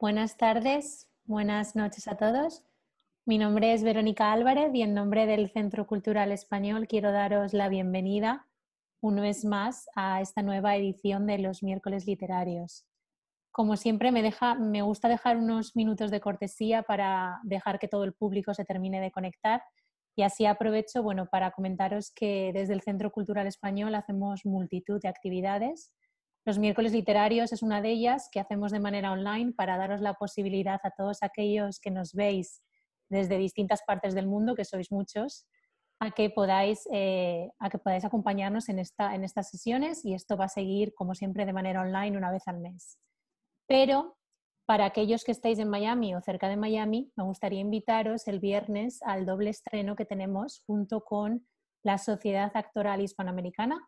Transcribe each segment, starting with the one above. Buenas tardes, buenas noches a todos. Mi nombre es Verónica Álvarez y en nombre del Centro Cultural Español quiero daros la bienvenida una vez más a esta nueva edición de Los Miércoles Literarios. Como siempre me gusta dejar unos minutos de cortesía para dejar que todo el público se termine de conectar y así aprovecho para comentaros que desde el Centro Cultural Español hacemos multitud de actividades. Los miércoles literarios es una de ellas que hacemos de manera online para daros la posibilidad a todos aquellos que nos veis desde distintas partes del mundo, que sois muchos, a que podáis acompañarnos en estas sesiones, y esto va a seguir, como siempre, de manera online una vez al mes. Pero para aquellos que estáis en Miami o cerca de Miami, me gustaría invitaros el viernes al doble estreno que tenemos junto con la Sociedad Actoral Hispanoamericana.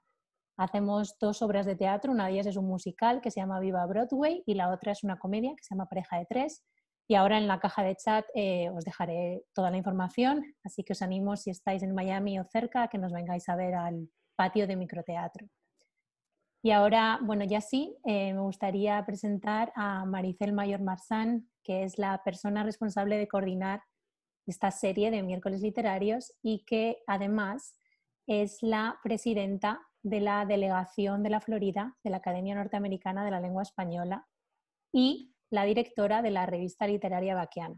Hacemos dos obras de teatro, una de ellas es un musical que se llama Viva Broadway y la otra es una comedia que se llama Pareja de Tres. Y ahora en la caja de chat os dejaré toda la información, así que os animo, si estáis en Miami o cerca, a que nos vengáis a ver al patio de microteatro. Y ahora, ya sí, me gustaría presentar a Maricel Mayor Marsán, que es la persona responsable de coordinar esta serie de miércoles literarios y que además es la presidenta de la Delegación de la Florida de la Academia Norteamericana de la Lengua Española y la directora de la revista literaria Baquiana.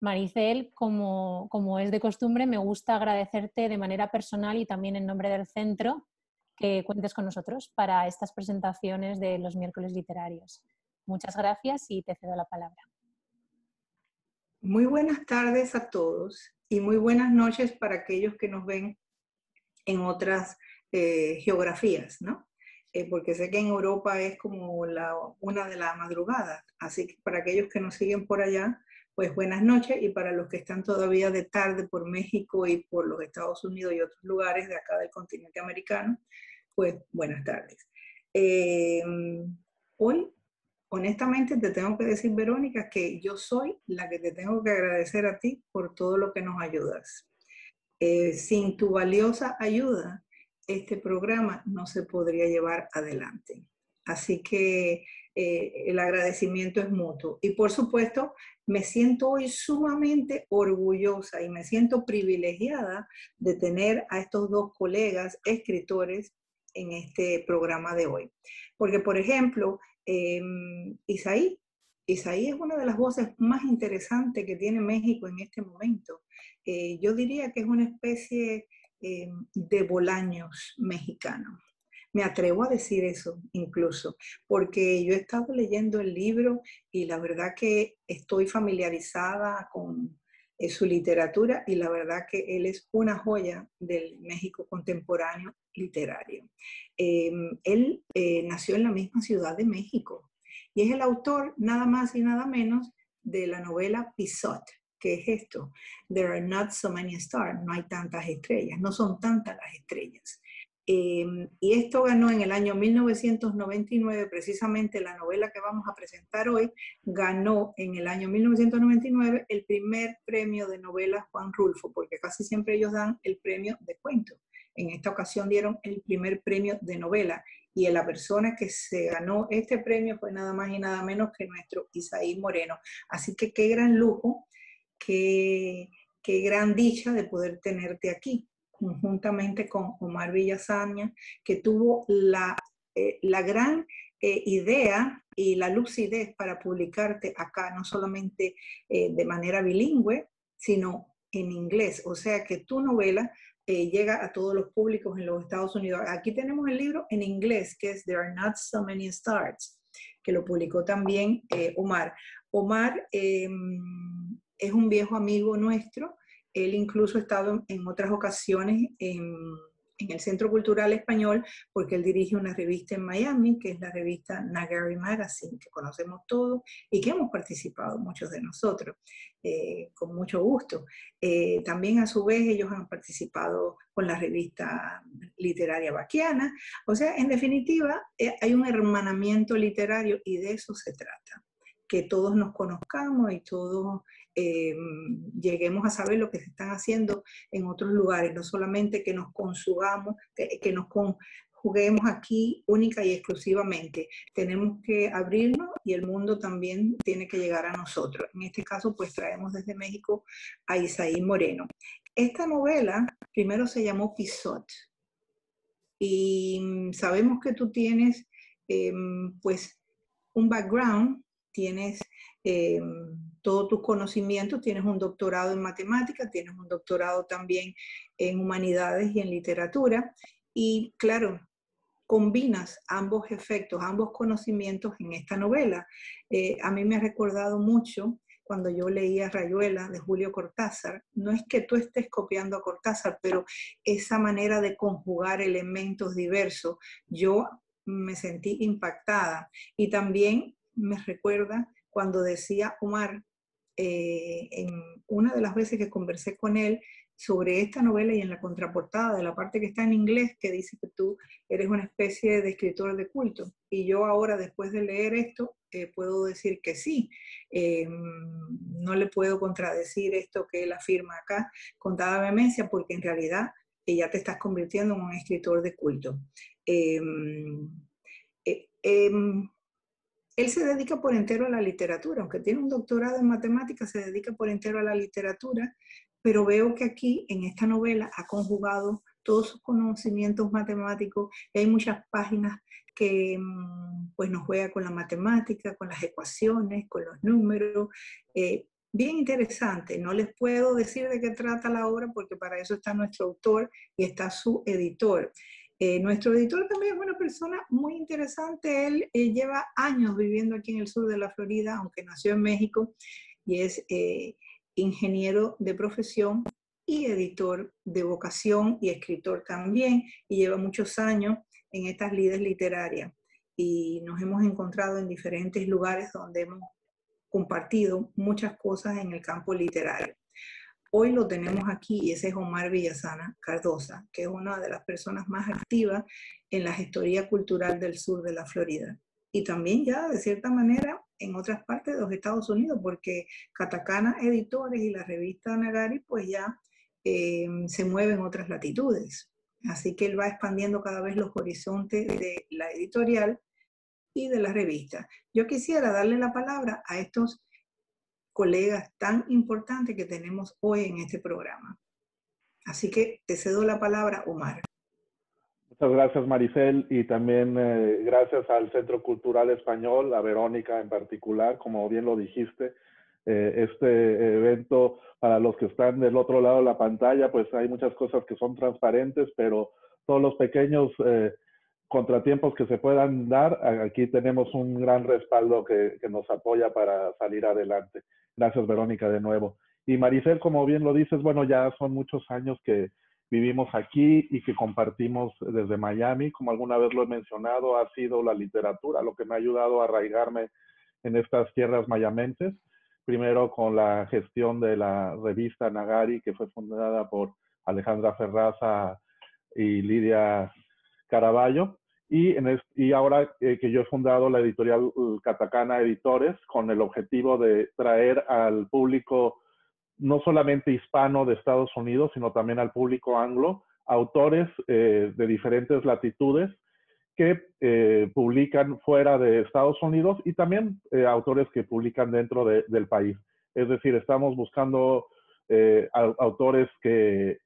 Maricel, como es de costumbre, me gusta agradecerte de manera personal y también en nombre del centro que cuentes con nosotros para estas presentaciones de los miércoles literarios. Muchas gracias y te cedo la palabra. Muy buenas tardes a todos y muy buenas noches para aquellos que nos ven en otras geografías, ¿no? Porque sé que en Europa es como la 1 de la madrugada, así que para aquellos que nos siguen por allá, pues buenas noches, y para los que están todavía de tarde por México y por los Estados Unidos y otros lugares de acá del continente americano, pues buenas tardes. Hoy, honestamente, te tengo que decir, Verónica, que yo soy la que te tengo que agradecer a ti por todo lo que nos ayudas. Sin tu valiosa ayuda, este programa no se podría llevar adelante. Así que el agradecimiento es mutuo. Y por supuesto, me siento hoy sumamente orgullosa y me siento privilegiada de tener a estos dos colegas escritores en este programa de hoy. Porque, por ejemplo, Isaí es una de las voces más interesantes que tiene México en este momento. Yo diría que es una especie de Bolaños mexicano. Me atrevo a decir eso incluso, porque yo he estado leyendo el libro y la verdad que estoy familiarizada con su literatura y la verdad que él es una joya del México contemporáneo literario. Él nació en la misma Ciudad de México y es el autor nada más y nada menos de la novela Pisote. ¿Qué es esto? There are not so many stars. No hay tantas estrellas, no son tantas las estrellas. Y esto ganó en el año 1999, precisamente la novela que vamos a presentar hoy, ganó en el año 1999 el primer premio de novela Juan Rulfo, porque casi siempre ellos dan el premio de cuento. En esta ocasión dieron el primer premio de novela y la persona que se ganó este premio fue nada más y nada menos que nuestro Isaí Moreno. Así que qué gran lujo, qué gran dicha de poder tenerte aquí, conjuntamente con Omar Villasaña, que tuvo la gran idea y la lucidez para publicarte acá, no solamente de manera bilingüe, sino en inglés. O sea que tu novela llega a todos los públicos en los Estados Unidos. Aquí tenemos el libro en inglés, que es There Are Not So Many Stars, que lo publicó también Omar. Omar es un viejo amigo nuestro. Él incluso ha estado en otras ocasiones en el Centro Cultural Español, porque él dirige una revista en Miami, que es la revista Nagari Magazine, que conocemos todos y que hemos participado muchos de nosotros, con mucho gusto. También a su vez ellos han participado con la revista literaria Baquiana. O sea, en definitiva, hay un hermanamiento literario y de eso se trata, que todos nos conozcamos y todos lleguemos a saber lo que se están haciendo en otros lugares, no solamente que nos consumamos, que nos con, juguemos aquí única y exclusivamente. Tenemos que abrirnos y el mundo también tiene que llegar a nosotros. En este caso, pues traemos desde México a Isaí Moreno. Esta novela primero se llamó Pisote. Y sabemos que tú tienes, pues, un background, tienes todos tus conocimientos, tienes un doctorado en matemáticas, tienes un doctorado también en humanidades y en literatura. Y claro, combinas ambos efectos, ambos conocimientos en esta novela. A mí me ha recordado mucho cuando yo leía Rayuela de Julio Cortázar. No es que tú estés copiando a Cortázar, pero esa manera de conjugar elementos diversos, yo me sentí impactada. Y también me recuerda cuando decía Omar, en una de las veces que conversé con él sobre esta novela y en la contraportada de la parte que está en inglés, que dice que tú eres una especie de escritor de culto. Y yo ahora, después de leer esto, puedo decir que sí. No le puedo contradecir esto que él afirma acá con toda vehemencia, porque en realidad ya te estás convirtiendo en un escritor de culto. Él se dedica por entero a la literatura, aunque tiene un doctorado en matemáticas, se dedica por entero a la literatura, pero veo que aquí, en esta novela, ha conjugado todos sus conocimientos matemáticos, y hay muchas páginas que pues, nos juega con la matemática, con las ecuaciones, con los números. Bien interesante, no les puedo decir de qué trata la obra, porque para eso está nuestro autor y está su editor. Nuestro editor también es una persona muy interesante. Él lleva años viviendo aquí en el sur de la Florida, aunque nació en México, y es ingeniero de profesión y editor de vocación y escritor también, y lleva muchos años en estas lides literarias. Y nos hemos encontrado en diferentes lugares donde hemos compartido muchas cosas en el campo literario. Hoy lo tenemos aquí y ese es Omar Villasaña Cardoza, que es una de las personas más activas en la gestoría cultural del sur de la Florida. Y también ya, de cierta manera, en otras partes de los Estados Unidos, porque Katakana Editores y la revista Nagari, pues ya se mueven en otras latitudes. Así que él va expandiendo cada vez los horizontes de la editorial y de la revista. Yo quisiera darle la palabra a estos colegas tan importantes que tenemos hoy en este programa. Así que te cedo la palabra, Omar. Muchas gracias, Maricel, y también gracias al Centro Cultural Español, a Verónica en particular, como bien lo dijiste. Este evento, para los que están del otro lado de la pantalla, pues hay muchas cosas que son transparentes, pero todos los pequeños contratiempos que se puedan dar, aquí tenemos un gran respaldo que nos apoya para salir adelante. Gracias, Verónica, de nuevo. Y Maricel, como bien lo dices, bueno, ya son muchos años que vivimos aquí y que compartimos desde Miami. Como alguna vez lo he mencionado, ha sido la literatura lo que me ha ayudado a arraigarme en estas tierras mayamenses. Primero con la gestión de la revista Nagari, que fue fundada por Alejandra Ferraza y Lidia Caraballo. Y ahora que yo he fundado la editorial Katakana Editores con el objetivo de traer al público no solamente hispano de Estados Unidos, sino también al público anglo, autores de diferentes latitudes que publican fuera de Estados Unidos y también autores que publican dentro del país. Es decir, estamos buscando autores que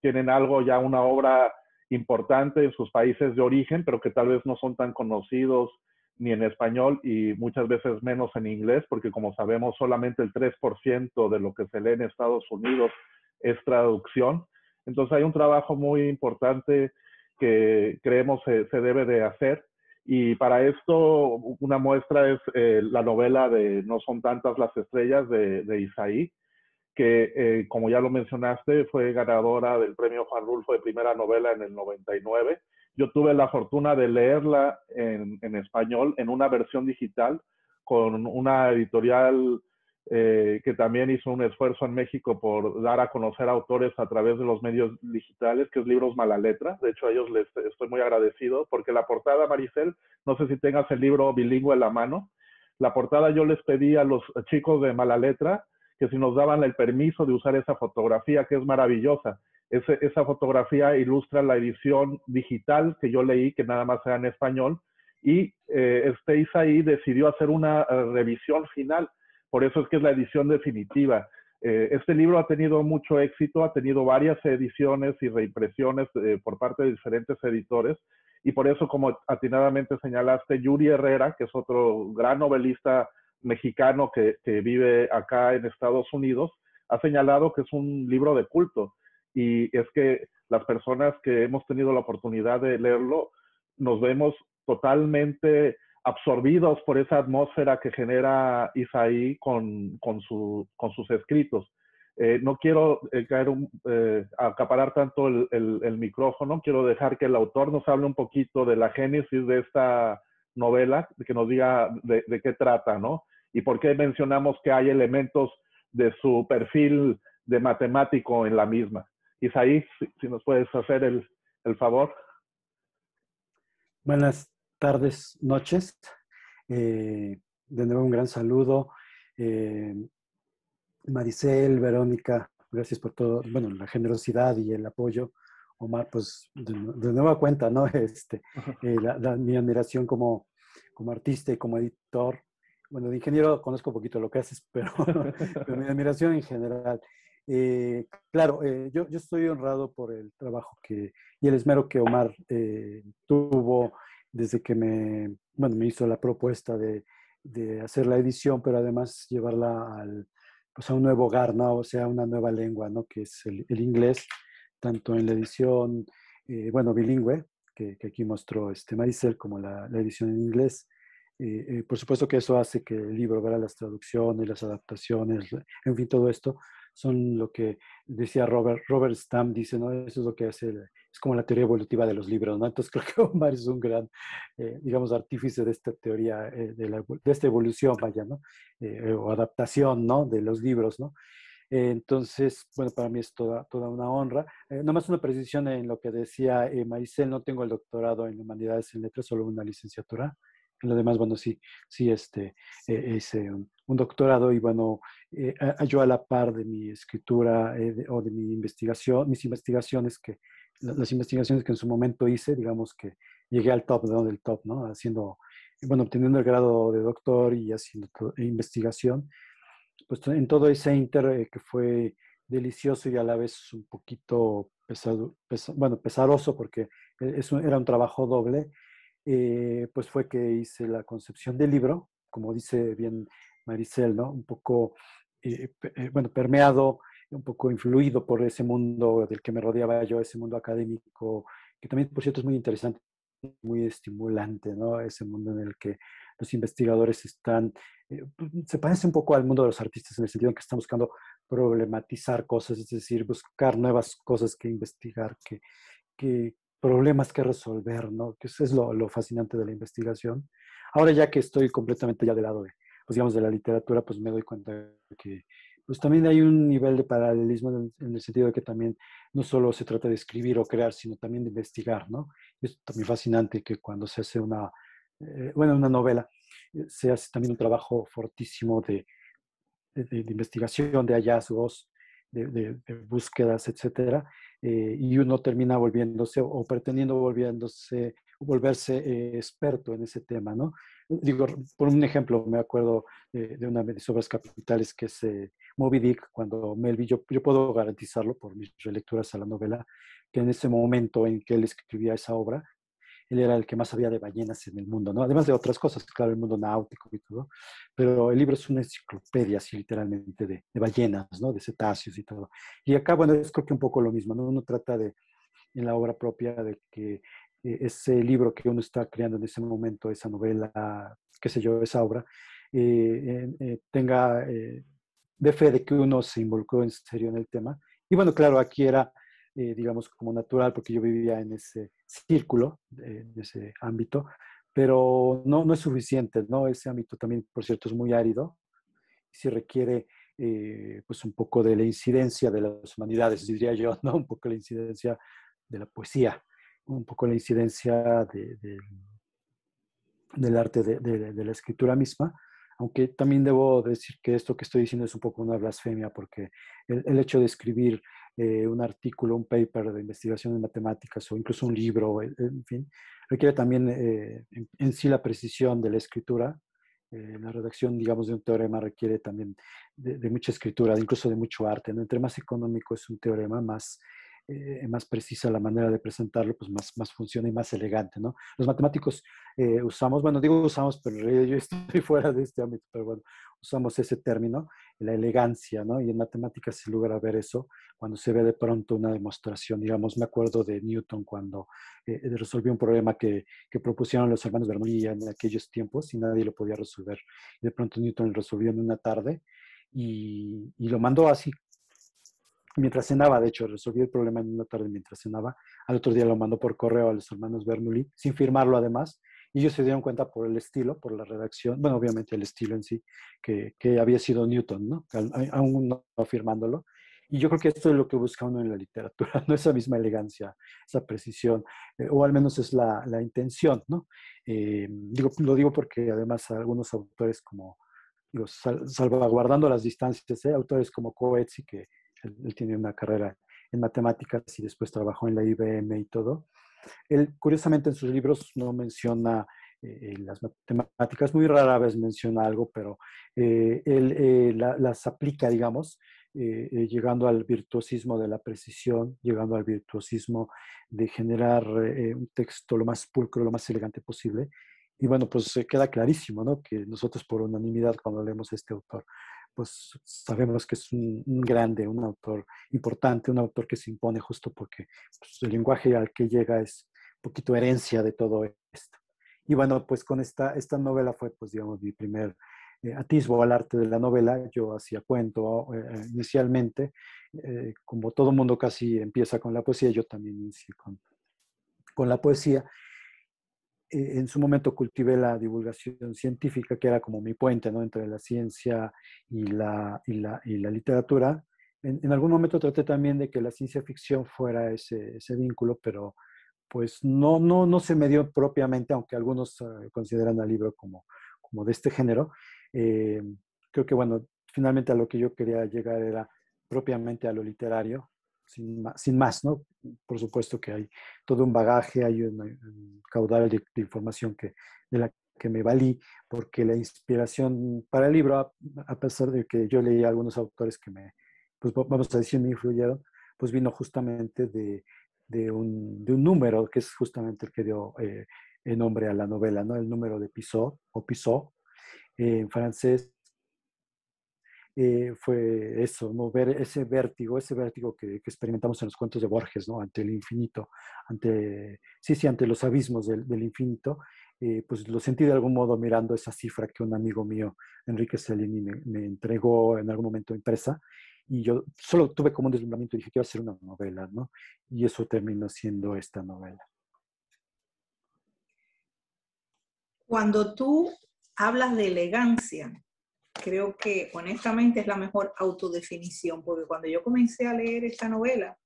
tienen algo, ya una obra importante en sus países de origen, pero que tal vez no son tan conocidos ni en español y muchas veces menos en inglés, porque como sabemos solamente el 3% de lo que se lee en Estados Unidos es traducción. Entonces hay un trabajo muy importante que creemos se debe de hacer, y para esto una muestra es la novela de No son tantas las estrellas de Isaí, que como ya lo mencionaste, fue ganadora del premio Juan Rulfo de primera novela en el 99. Yo tuve la fortuna de leerla en español, en una versión digital, con una editorial que también hizo un esfuerzo en México por dar a conocer autores a través de los medios digitales, que es Libros Mala Letra. De hecho, a ellos les estoy muy agradecido, porque la portada, Maricel, no sé si tengas el libro bilingüe en la mano, la portada yo les pedí a los chicos de Mala Letra que si nos daban el permiso de usar esa fotografía, que es maravillosa. Esa fotografía ilustra la edición digital que yo leí, que nada más era en español, y Isaí decidió hacer una revisión final, por eso es que es la edición definitiva. Este libro ha tenido mucho éxito, ha tenido varias ediciones y reimpresiones por parte de diferentes editores, y por eso, como atinadamente señalaste, Yuri Herrera, que es otro gran novelista mexicano que vive acá en Estados Unidos, ha señalado que es un libro de culto, y es que las personas que hemos tenido la oportunidad de leerlo nos vemos totalmente absorbidos por esa atmósfera que genera Isaí con sus escritos. No quiero acaparar tanto el micrófono, quiero dejar que el autor nos hable un poquito de la génesis de esta novela, que nos diga de qué trata, ¿no? Y por qué mencionamos que hay elementos de su perfil de matemático en la misma. Isaí, si nos puedes hacer el favor. Buenas tardes, noches. De nuevo un gran saludo. Maricel, Verónica, gracias por todo, bueno, la generosidad y el apoyo. Omar, pues de nueva cuenta, ¿no? Mi admiración como artista y como editor. Bueno, de ingeniero conozco un poquito lo que haces, pero mi admiración en general. Claro, yo estoy honrado por el trabajo y el esmero que Omar tuvo desde que me hizo la propuesta de hacer la edición, pero además llevarla a un nuevo hogar, ¿no? O sea, una nueva lengua, ¿no? Que es el inglés, tanto en la edición, bilingüe, que aquí mostró Maricel, como la edición en inglés. Por supuesto que eso hace que el libro, ¿verdad? Las traducciones, las adaptaciones, en fin, todo esto son lo que decía Robert Stamm, dice, ¿no? Eso es lo que hace, es como la teoría evolutiva de los libros, ¿no? Entonces creo que Omar es un gran, artífice de esta teoría, de esta evolución, vaya, ¿no? O adaptación, ¿no? De los libros, ¿no? Entonces, bueno, para mí es toda una honra. Nomás una precisión en lo que decía Maricel, no tengo el doctorado en Humanidades en Letras, solo una licenciatura. Lo demás, bueno, sí, hice un doctorado y, bueno, yo a la par de mi escritura o de mi investigación, las investigaciones que en su momento hice, digamos que llegué al top, ¿no? Del top, ¿no? Obteniendo el grado de doctor y haciendo investigación, pues en todo ese que fue delicioso y a la vez un poquito pesaroso porque era un trabajo doble. Pues fue que hice la concepción del libro, como dice bien Maricel, ¿no? Un poco, permeado, un poco influido por ese mundo del que me rodeaba yo, ese mundo académico, que también, por cierto, es muy interesante, muy estimulante, ¿no? Ese mundo en el que los investigadores están, se parece un poco al mundo de los artistas en el sentido en que están buscando problematizar cosas, es decir, buscar nuevas cosas que investigar, problemas que resolver, ¿no? Que eso es lo fascinante de la investigación. Ahora ya que estoy completamente ya del lado de la literatura, pues me doy cuenta que pues también hay un nivel de paralelismo en el sentido de que también no solo se trata de escribir o crear, sino también de investigar, ¿no? Es también fascinante que cuando se hace una novela, se hace también un trabajo fortísimo de investigación, de hallazgos, de búsquedas, etcétera, y uno termina volviéndose o pretendiendo volverse experto en ese tema, ¿no? Digo, por un ejemplo, me acuerdo de una de mis obras capitales que es Moby Dick, cuando Melville, yo puedo garantizarlo por mis relecturas a la novela, que en ese momento en que él escribía esa obra, él era el que más sabía de ballenas en el mundo, ¿no? Además de otras cosas, claro, el mundo náutico y todo, pero el libro es una enciclopedia, así literalmente, de ballenas, ¿no? De cetáceos y todo. Y acá, bueno, es creo que un poco lo mismo, ¿no? Uno trata en la obra propia, de que ese libro que uno está creando en ese momento, esa novela, qué sé yo, esa obra, tenga de fe de que uno se involucró en serio en el tema. Y bueno, claro, aquí era, como natural, porque yo vivía en ese círculo, en ese ámbito, pero no es suficiente, ¿no? Ese ámbito también, por cierto, es muy árido, sí requiere un poco de la incidencia de las humanidades, diría yo, ¿no? Un poco la incidencia de la poesía, un poco la incidencia del arte de la escritura misma, aunque también debo decir que esto que estoy diciendo es un poco una blasfemia, porque el hecho de escribir un artículo, un paper de investigación en matemáticas o incluso un libro, en fin, requiere también en sí la precisión de la escritura. La redacción, digamos, de un teorema requiere también de mucha escritura, incluso de mucho arte, ¿no? Entre más económico es un teorema, más precisa la manera de presentarlo, pues más funciona y más elegante, ¿no? Los matemáticos usamos, bueno, digo usamos, pero yo estoy fuera de este ámbito, pero bueno, usamos ese término, la elegancia, ¿no? Y en matemáticas es lugar a ver eso, cuando se ve de pronto una demostración, digamos, me acuerdo de Newton cuando resolvió un problema que propusieron los hermanos Bernoulli en aquellos tiempos y nadie lo podía resolver. De pronto Newton lo resolvió en una tarde y lo mandó así, mientras cenaba, de hecho, resolvió el problema en una tarde mientras cenaba. Al otro día lo mandó por correo a los hermanos Bernoulli, sin firmarlo además. Y ellos se dieron cuenta por el estilo, por la redacción, bueno, obviamente el estilo en sí, que había sido Newton, ¿no? Aún no firmándolo. Y yo creo que esto es lo que busca uno en la literatura, ¿no? Esa misma elegancia, esa precisión, o al menos es la intención, ¿no? Lo digo porque además algunos autores como, digo, salvaguardando las distancias, autores como Coetzee, que él tiene una carrera en matemáticas y después trabajó en la IBM y todo. Él, curiosamente, en sus libros no menciona las matemáticas, muy rara vez menciona algo, pero él las aplica, digamos, llegando al virtuosismo de la precisión, llegando al virtuosismo de generar un texto lo más pulcro, lo más elegante posible. Y bueno, pues queda clarísimo, ¿no? Que nosotros por unanimidad cuando leemos a este autor, pues sabemos que es un grande, un autor importante, un autor que se impone justo porque pues, el lenguaje al que llega es un poquito herencia de todo esto. Y bueno, pues con esta novela fue, pues digamos, mi primer atisbo al arte de la novela. Yo hacía cuento inicialmente, como todo mundo casi empieza con la poesía, yo también inicié con la poesía. En su momento cultivé la divulgación científica, que era como mi puente, ¿no? Entre la ciencia y la literatura. En algún momento traté también de que la ciencia ficción fuera ese vínculo, pero pues no se me dio propiamente, aunque algunos consideran al libro como de este género. Creo que, bueno, finalmente a lo que yo quería llegar era propiamente a lo literario. Sin más, ¿no? Por supuesto que hay todo un bagaje, hay un caudal de información de la que me valí, porque la inspiración para el libro, a pesar de que yo leí a algunos autores que me, pues vamos a decir, me influyeron, pues vino justamente de un número, que es justamente el que dio el nombre a la novela, ¿no? El número de Pisote, o Pisote, en francés. Fue eso, ¿no? Ver ese vértigo que experimentamos en los cuentos de Borges, ¿no? Ante el infinito, ante los abismos del infinito, pues lo sentí de algún modo mirando esa cifra que un amigo mío, Enrique Celini, me entregó en algún momento impresa, y yo solo tuve como un deslumbramiento y dije que iba a ser una novela, ¿no? Y eso terminó siendo esta novela. Cuando tú hablas de elegancia, creo que honestamente es la mejor autodefinición, porque cuando yo comencé a leer esta novela,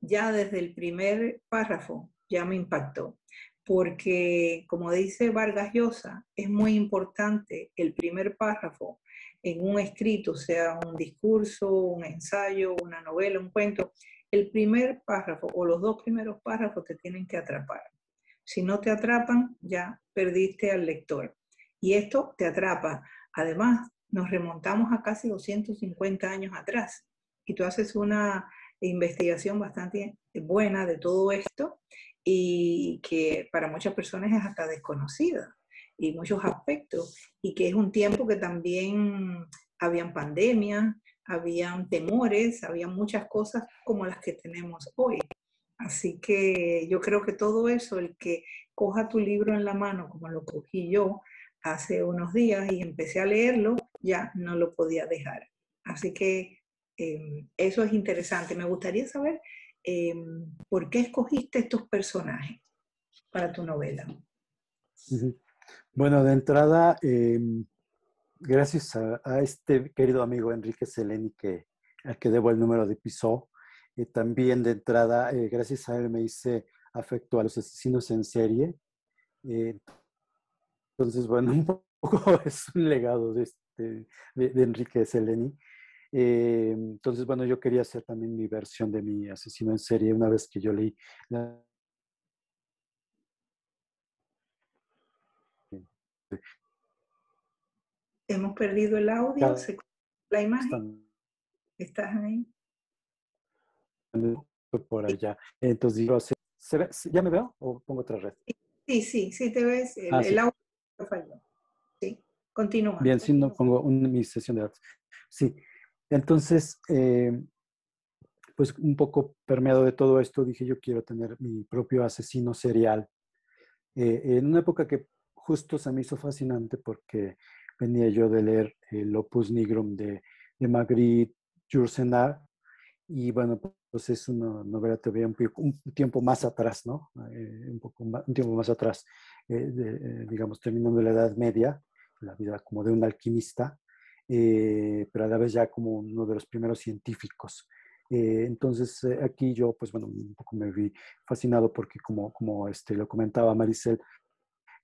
ya desde el primer párrafo ya me impactó, porque como dice Vargas Llosa, es muy importante el primer párrafo en un escrito, sea un discurso, un ensayo, una novela, un cuento, el primer párrafo o los dos primeros párrafos te tienen que atrapar. Si no te atrapan, ya perdiste al lector. Y esto te atrapa. Además, nos remontamos a casi 250 años atrás y tú haces una investigación bastante buena de todo esto y que para muchas personas es hasta desconocida y muchos aspectos, y que es un tiempo que también habían pandemias, habían temores, había muchas cosas como las que tenemos hoy. Así que yo creo que todo eso, el que coja tu libro en la mano como lo cogí yo, hace unos días y empecé a leerlo, ya no lo podía dejar. Así que eso es interesante. Me gustaría saber por qué escogiste estos personajes para tu novela. Bueno, de entrada, gracias a este querido amigo Enrique Celini, al que debo el número de Pisote, también de entrada, gracias a él me hice afecto a los asesinos en serie. Entonces, bueno, un poco es un legado de Enrique Celini. Entonces, bueno, yo quería hacer también mi versión de mi asesino en serie una vez que yo leí la... Hemos perdido el audio, se... la imagen. ¿Estás ahí? Por allá. Entonces, yo hace... ¿Ya me veo o pongo otra red? Sí, sí, sí te ves. El audio falló. Sí, continúa. Bien, si no pongo mi sesión de datos. Sí. Entonces, pues un poco permeado de todo esto, dije yo quiero tener mi propio asesino serial. En una época que justo se me hizo fascinante porque venía yo de leer el Opus Nigrum de Marguerite Yourcenar y bueno, pues es una novela todavía un tiempo más atrás, ¿no? Un tiempo más atrás, digamos, terminando la Edad Media, la vida como de un alquimista. Pero a la vez ya como uno de los primeros científicos. Entonces aquí yo pues bueno, un poco me vi fascinado porque como lo comentaba Maricel,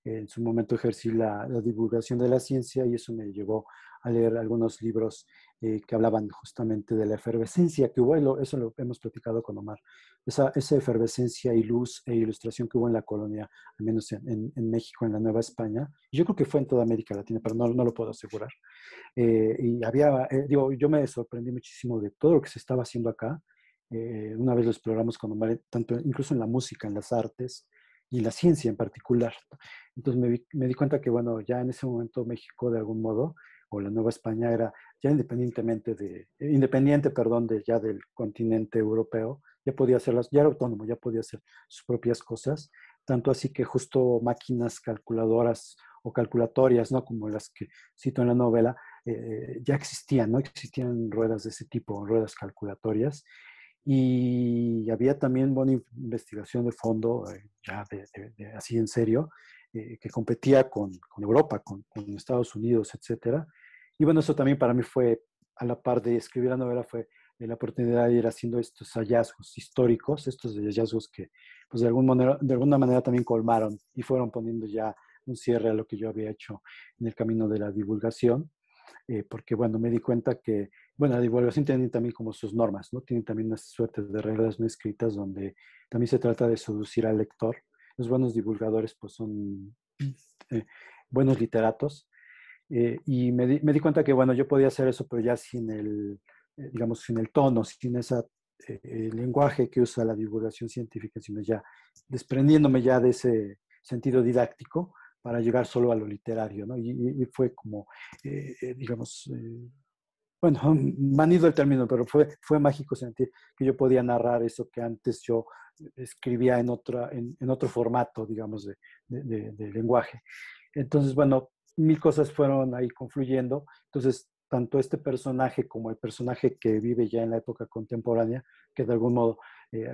en su momento ejercí la divulgación de la ciencia y eso me llevó a leer algunos libros que hablaban justamente de la efervescencia que hubo, eso lo hemos platicado con Omar, esa efervescencia y luz e ilustración que hubo en la colonia, al menos en México, en la Nueva España. Yo creo que fue en toda América Latina, pero no lo puedo asegurar. Y había, yo me sorprendí muchísimo de todo lo que se estaba haciendo acá. Una vez los programas con Omar, tanto incluso en la música, en las artes, y la ciencia en particular. Entonces me di cuenta que, bueno, ya en ese momento México, de algún modo, o la Nueva España era ya independiente, del continente europeo, ya era autónomo, ya podía hacer sus propias cosas, tanto así que justo máquinas calculadoras o calculatorias, ¿no? Como las que cito en la novela, ya existían, ¿no? Existían ruedas de ese tipo, ruedas calculatorias. Y había también buena investigación de fondo, ya así en serio, que competía con Europa, con Estados Unidos, etc. Y bueno, eso también para mí fue, a la par de escribir la novela, fue la oportunidad de ir haciendo estos hallazgos históricos, estos hallazgos que pues de alguna manera también colmaron y fueron poniendo ya un cierre a lo que yo había hecho en el camino de la divulgación. Porque, bueno, me di cuenta que, bueno, la divulgación tiene también como sus normas, ¿no? Tiene también unas suertes de reglas no escritas donde también se trata de seducir al lector. Los buenos divulgadores, pues, son buenos literatos. Y me di cuenta que, bueno, yo podía hacer eso, pero ya sin el, digamos, sin el tono, sin ese lenguaje que usa la divulgación científica, sino ya desprendiéndome ya de ese sentido didáctico, para llegar solo a lo literario, ¿no? Y fue como, digamos, bueno, manido el término, pero fue mágico sentir que yo podía narrar eso que antes yo escribía en otro formato, digamos, de lenguaje. Entonces, bueno, mil cosas fueron ahí confluyendo. Entonces, tanto este personaje como el personaje que vive ya en la época contemporánea, que de algún modo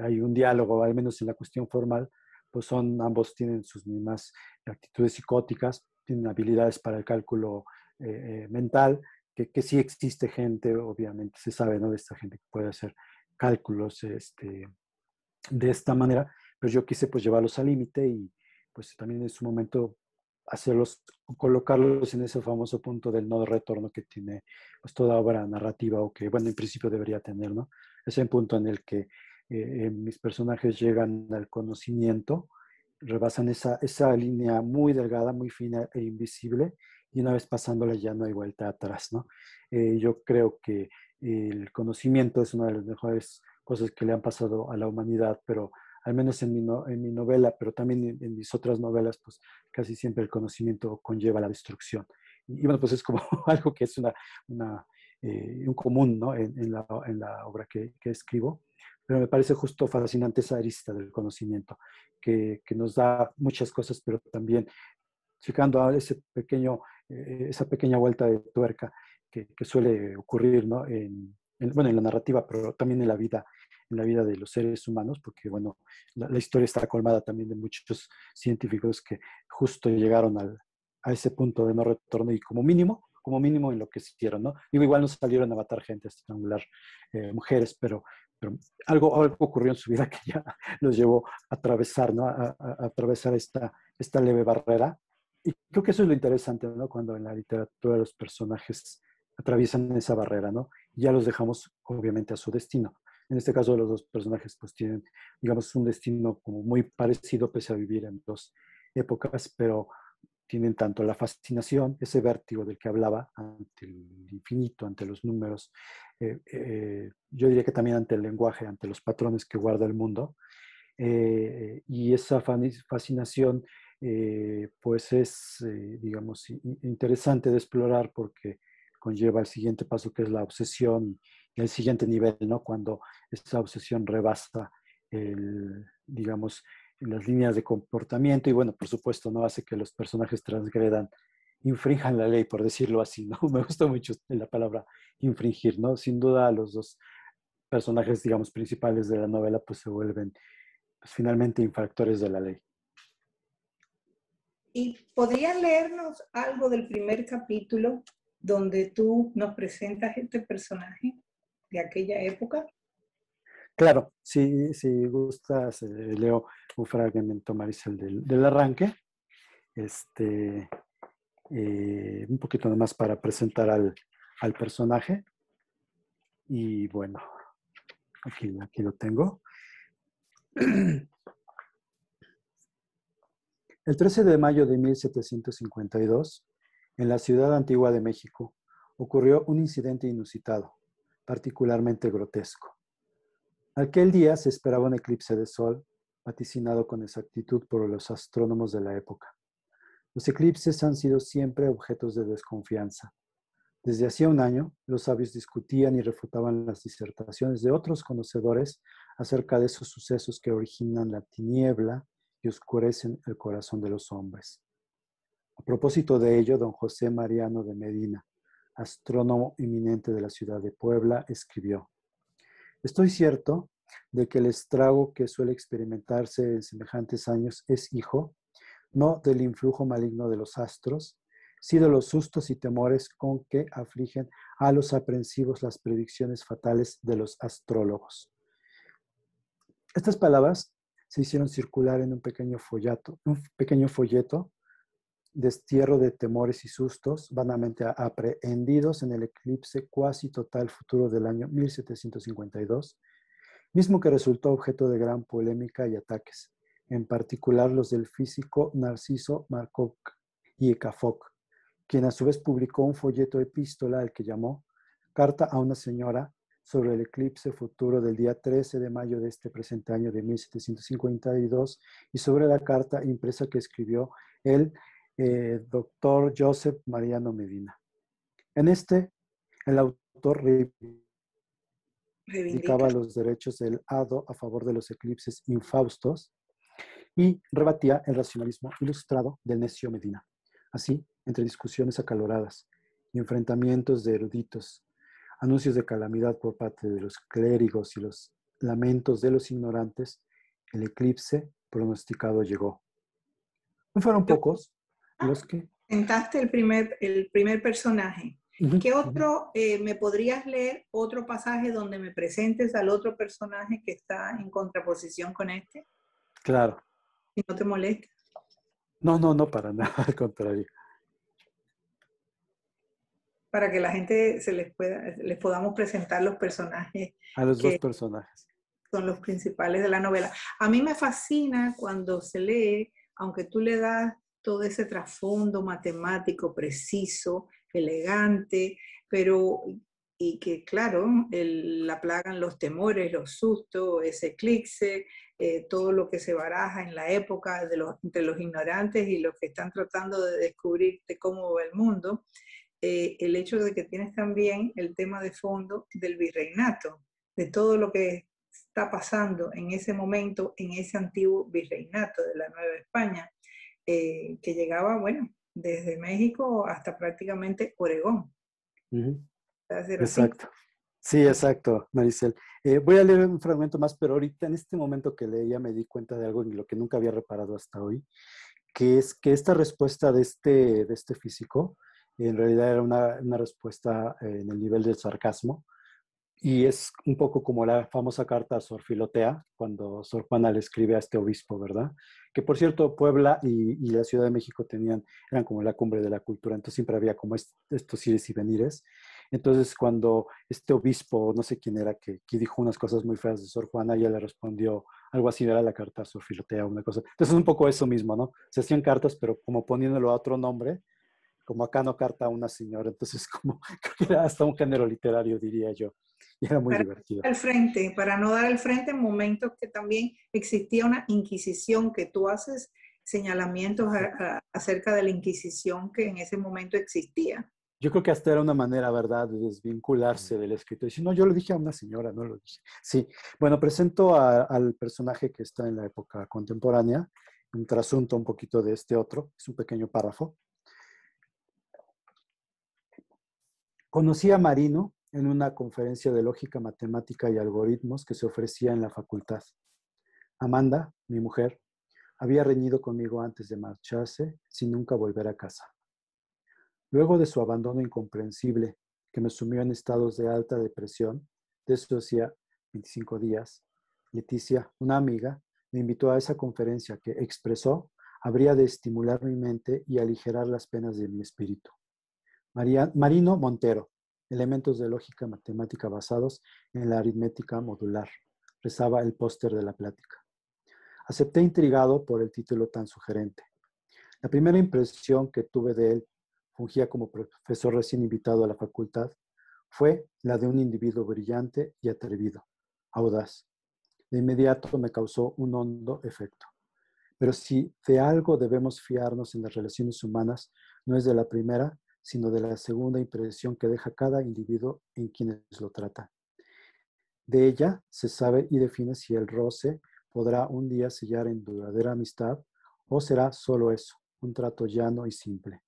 hay un diálogo, al menos en la cuestión formal, pues ambos tienen sus mismas actitudes psicóticas, tienen habilidades para el cálculo mental, que sí existe gente, obviamente se sabe, ¿no? De esta gente que puede hacer cálculos de esta manera, pero yo quise pues llevarlos al límite y pues también en su momento colocarlos en ese famoso punto del no retorno que tiene pues toda obra narrativa o que, bueno, en principio debería tener, ¿no? Ese punto en el que mis personajes llegan al conocimiento, rebasan esa línea muy delgada, muy fina e invisible, y una vez pasándola ya no hay vuelta atrás, ¿no? Yo creo que el conocimiento es una de las mejores cosas que le han pasado a la humanidad, pero al menos en mi novela, pero también en mis otras novelas, pues casi siempre el conocimiento conlleva la destrucción. Y bueno, pues es como algo que es un común, ¿no? En la obra que escribo. Pero me parece justo fascinante esa arista del conocimiento, que nos da muchas cosas, pero también fijando a esa pequeña vuelta de tuerca que suele ocurrir, ¿no? En la narrativa, pero también en la vida de los seres humanos, porque bueno, la historia está colmada también de muchos científicos que justo llegaron a ese punto de no retorno y como mínimo enloquecieron, ¿no? Digo, igual no salieron a matar gente, a estrangular mujeres, pero algo ocurrió en su vida que ya los llevó a atravesar, ¿no? A atravesar esta leve barrera. Y creo que eso es lo interesante, ¿no? Cuando en la literatura los personajes atraviesan esa barrera, ¿no? ya los dejamos obviamente a su destino. En este caso los dos personajes pues tienen, digamos, un destino como muy parecido pese a vivir en dos épocas, pero tienen tanto la fascinación, ese vértigo del que hablaba ante el infinito, ante los números, yo diría que también ante el lenguaje, ante los patrones que guarda el mundo, y esa fascinación pues es, digamos, interesante de explorar porque conlleva el siguiente paso que es la obsesión, el siguiente nivel, ¿no? Cuando esa obsesión rebasa, digamos, las líneas de comportamiento y, bueno, por supuesto, ¿no? Hace que los personajes transgredan, infrinjan la ley, por decirlo así, ¿no? Me gusta mucho la palabra infringir, ¿no? Sin duda, los dos personajes, digamos, principales de la novela, pues se vuelven pues, finalmente infractores de la ley. ¿Y podrías leernos algo del primer capítulo donde tú nos presentas este personaje de aquella época? Claro, si gustas, leo un fragmento, Maricel, del arranque. Un poquito nomás para presentar al personaje. Y bueno, aquí lo tengo. El 13 de mayo de 1752, en la Ciudad Antigua de México, ocurrió un incidente inusitado, particularmente grotesco. Aquel día se esperaba un eclipse de sol, vaticinado con exactitud por los astrónomos de la época. Los eclipses han sido siempre objetos de desconfianza. Desde hacía un año, los sabios discutían y refutaban las disertaciones de otros conocedores acerca de esos sucesos que originan la tiniebla y oscurecen el corazón de los hombres. A propósito de ello, don José Mariano de Medina, astrónomo eminente de la ciudad de Puebla, escribió: Estoy cierto de que el estrago que suele experimentarse en semejantes años es hijo, no del influjo maligno de los astros, sino de los sustos y temores con que afligen a los aprensivos las predicciones fatales de los astrólogos. Estas palabras se hicieron circular en un pequeño folleto, destierro de temores y sustos vanamente aprehendidos en el eclipse cuasi total futuro del año 1752, mismo que resultó objeto de gran polémica y ataques, en particular los del físico Narciso Marcoc y Ecafoc, quien a su vez publicó un folleto epístola al que llamó Carta a una señora sobre el eclipse futuro del día 13 de mayo de este presente año de 1752 y sobre la carta impresa que escribió él, doctor Joseph Mariano Medina. En este, el autor reivindicaba los derechos del hado a favor de los eclipses infaustos y rebatía el racionalismo ilustrado del necio Medina. Así, entre discusiones acaloradas y enfrentamientos de eruditos, anuncios de calamidad por parte de los clérigos y los lamentos de los ignorantes, el eclipse pronosticado llegó. No fueron pocos los que... Presentaste el primer personaje. ¿Qué otro, me podrías leer otro pasaje donde me presentes al otro personaje que está en contraposición con este? Claro. ¿Y no te molesta? No, para nada, al contrario. Para que la gente les podamos presentar los personajes. A los dos personajes. Son los principales de la novela. A mí me fascina cuando se lee, aunque tú le das todo ese trasfondo matemático preciso, elegante, pero, y que claro, la plagan los temores, los sustos, ese eclipse, todo lo que se baraja en la época entre los ignorantes y los que están tratando de descubrir cómo va el mundo, el hecho de que tienes también el tema de fondo del virreinato, de todo lo que está pasando en ese momento, en ese antiguo virreinato de la Nueva España, que llegaba, bueno, desde México hasta prácticamente Oregón. Exacto. Sí, exacto, Maricel. Voy a leer un fragmento más, pero ahorita en este momento que leía me di cuenta de algo en lo que nunca había reparado hasta hoy, que es que esta respuesta de este físico en realidad era una respuesta en el nivel del sarcasmo, y es un poco como la famosa carta a Sor Filotea, cuando Sor Juana le escribe a este obispo, ¿verdad? Que, por cierto, Puebla y la Ciudad de México eran como la cumbre de la cultura, entonces siempre había como estos ires y venires. Entonces, cuando este obispo, no sé quién era, que dijo unas cosas muy feas de Sor Juana, ella le respondió algo así, era la carta sofilotea, una cosa. Entonces, un poco eso mismo, ¿no? Se hacían cartas, pero como poniéndolo a otro nombre, como acá no carta a una señora. Entonces, como creo que era hasta un género literario, diría yo. Y era muy divertido. Al frente, para no dar el frente, en momentos que también existía una inquisición, que tú haces señalamientos acerca de la inquisición que en ese momento existía. Yo creo que hasta era una manera, ¿verdad?, de desvincularse del escritor. Y si no, yo lo dije a una señora, no lo dije. Sí, bueno, presento al personaje que está en la época contemporánea, un trasunto un poquito de este otro, es un pequeño párrafo. Conocí a Marino en una conferencia de lógica, matemática y algoritmos que se ofrecía en la facultad. Amanda, mi mujer, había reñido conmigo antes de marcharse sin nunca volver a casa. Luego de su abandono incomprensible, que me sumió en estados de alta depresión, de eso hacía 25 días, Leticia, una amiga, me invitó a esa conferencia que, expresó, habría de estimular mi mente y aligerar las penas de mi espíritu. Marino Montero, elementos de lógica matemática basados en la aritmética modular, rezaba el póster de la plática. Acepté intrigado por el título tan sugerente. La primera impresión que tuve de él, fungía como profesor recién invitado a la facultad, fue la de un individuo brillante y atrevido, audaz. De inmediato me causó un hondo efecto. Pero si de algo debemos fiarnos en las relaciones humanas, no es de la primera, sino de la segunda impresión que deja cada individuo en quienes lo trata. De ella se sabe y define si el roce podrá un día sellar en duradera amistad o será solo eso, un trato llano y simple.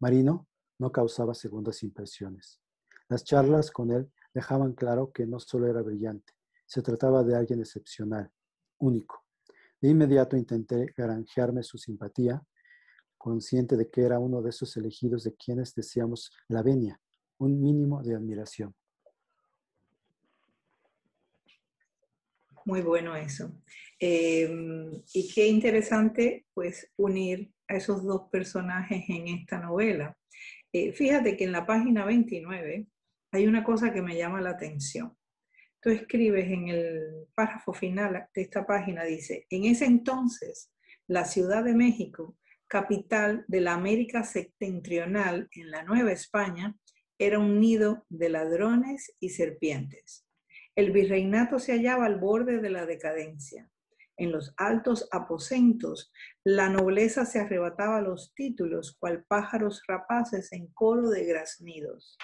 Marino no causaba segundas impresiones. Las charlas con él dejaban claro que no solo era brillante, se trataba de alguien excepcional, único. De inmediato intenté granjearme su simpatía, consciente de que era uno de esos elegidos de quienes deseamos la venia, un mínimo de admiración. Muy bueno eso. Y qué interesante, pues, unir a esos dos personajes en esta novela. Fíjate que en la página 29 hay una cosa que me llama la atención. Tú escribes en el párrafo final de esta página, dice, en ese entonces, la Ciudad de México, capital de la América septentrional en la Nueva España, era un nido de ladrones y serpientes. El virreinato se hallaba al borde de la decadencia. En los altos aposentos, la nobleza se arrebataba los títulos cual pájaros rapaces en coro de graznidos.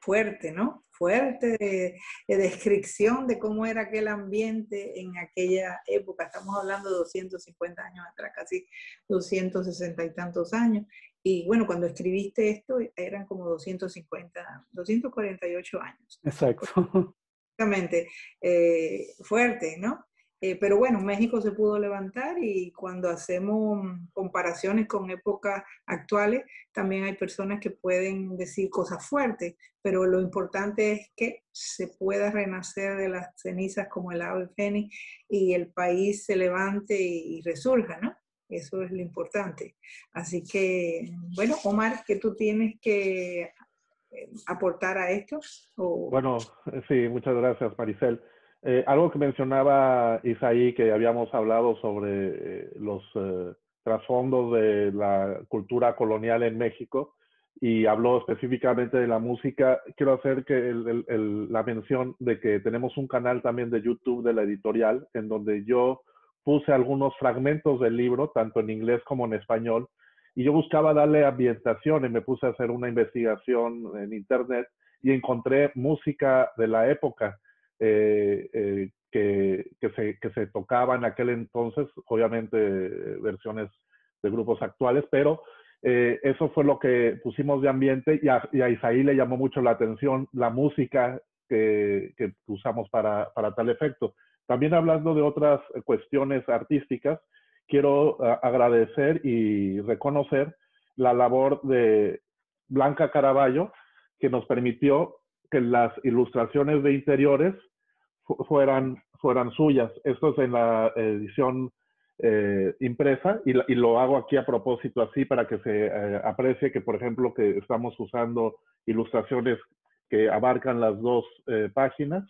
Fuerte, ¿no? Fuerte de descripción de cómo era aquel ambiente en aquella época. Estamos hablando de 250 años atrás, casi 260 y tantos años. Y bueno, cuando escribiste esto eran como 250, 248 años. Exacto. Exactamente. Fuerte, ¿no? Pero bueno, México se pudo levantar y cuando hacemos comparaciones con épocas actuales, también hay personas que pueden decir cosas fuertes, pero lo importante es que se pueda renacer de las cenizas como el ave fénix y el país se levante y resurja, ¿no? Eso es lo importante. Así que, bueno, Omar, ¿qué tú tienes que aportar a esto? ¿O? Bueno, sí, muchas gracias, Maricel. Algo que mencionaba Isaí, que habíamos hablado sobre los trasfondos de la cultura colonial en México, y habló específicamente de la música. Quiero hacer que la mención de que tenemos un canal también de YouTube de la editorial, en donde yo puse algunos fragmentos del libro, tanto en inglés como en español, y yo buscaba darle ambientación y me puse a hacer una investigación en internet y encontré música de la época. Que se tocaba en aquel entonces, obviamente versiones de grupos actuales, pero eso fue lo que pusimos de ambiente y a Isaí le llamó mucho la atención la música que usamos para tal efecto. También hablando de otras cuestiones artísticas, quiero agradecer y reconocer la labor de Blanca Caraballo, que nos permitió que las ilustraciones de interiores fueran suyas. Esto es en la edición impresa, y lo hago aquí a propósito así para que se aprecie que, por ejemplo, que estamos usando ilustraciones que abarcan las dos páginas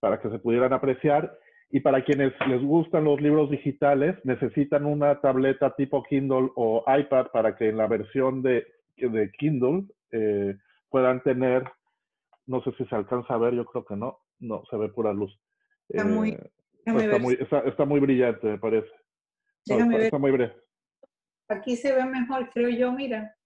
para que se pudieran apreciar. Y para quienes les gustan los libros digitales, necesitan una tableta tipo Kindle o iPad para que en la versión de Kindle puedan tener, no sé si se alcanza a ver, yo creo que no, no, se ve pura luz. Está muy brillante, me parece. Está muy breve. Aquí se ve mejor, creo yo, mira.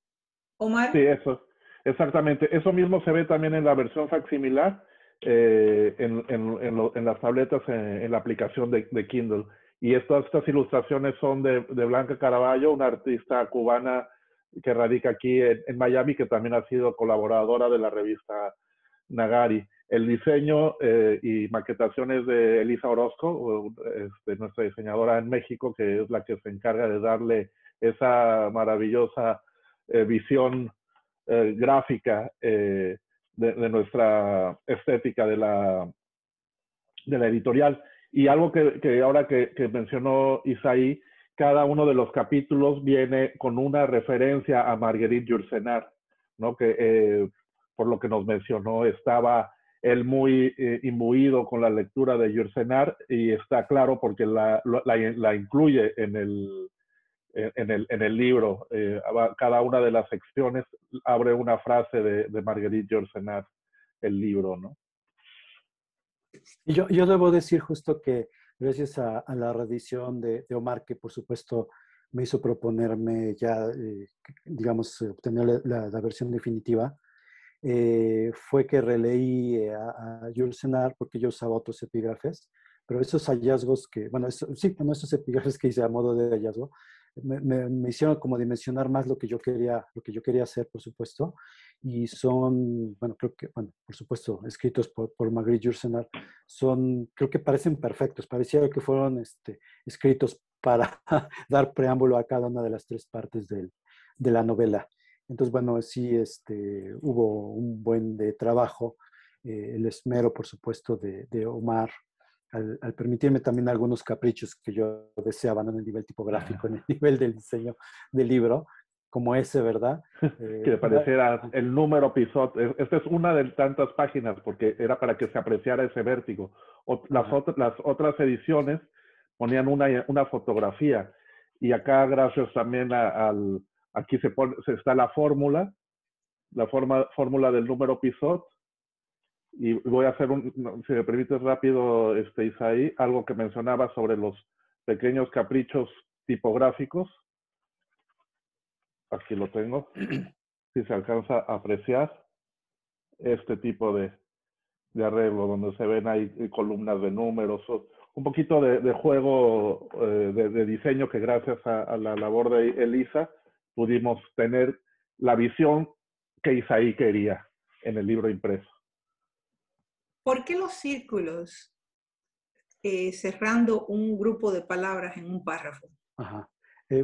Omar. Sí, eso. Exactamente. Eso mismo se ve también en la versión facsimilar, en las tabletas, en la aplicación de Kindle. Y estas ilustraciones son de Blanca Caraballo, una artista cubana que radica aquí en Miami, que también ha sido colaboradora de la revista Nagari. El diseño y maquetaciones de Elisa Orozco, nuestra diseñadora en México, que es la que se encarga de darle esa maravillosa visión gráfica de nuestra estética de la editorial. Y algo que ahora que mencionó Isaí, cada uno de los capítulos viene con una referencia a Marguerite Yourcenar, ¿no? Que por lo que nos mencionó, estaba él muy imbuido con la lectura de Yourcenar, y está claro porque la incluye en el libro. Cada una de las secciones abre una frase de Marguerite Yourcenar, el libro, ¿no? Yo debo decir justo que gracias a la reedición de Omar, que por supuesto me hizo proponerme ya, digamos, obtener la versión definitiva, fue que releí a Yourcenar, porque yo usaba otros epígrafes, pero esos hallazgos que, bueno, esos epígrafes que hice a modo de hallazgo, me hicieron como dimensionar más lo que yo quería hacer, por supuesto, y son, bueno, creo que, bueno, por supuesto, escritos por Marguerite Yourcenar, son, creo que parecen perfectos, parecía que fueron escritos para dar preámbulo a cada una de las tres partes de la novela. Entonces, bueno, sí hubo un buen trabajo, el esmero, por supuesto, de Omar, al permitirme también algunos caprichos que yo deseaba, ¿no? En el nivel tipográfico, en el nivel del diseño del libro, como ese, ¿verdad? Que pareciera el número Pisote. Esta es una de tantas páginas, porque era para que se apreciara ese vértigo. Las otras ediciones ponían una fotografía, y acá, gracias también al... Aquí está la fórmula del número Pisote, y voy a hacer, si me permites rápido, Isaí, algo que mencionaba sobre los pequeños caprichos tipográficos. Aquí lo tengo, si se alcanza a apreciar este tipo de arreglo, donde se ven ahí columnas de números, un poquito de juego de diseño que gracias a la labor de Elisa, pudimos tener la visión que Isaí quería en el libro impreso. ¿Por qué los círculos cerrando un grupo de palabras en un párrafo? Ajá.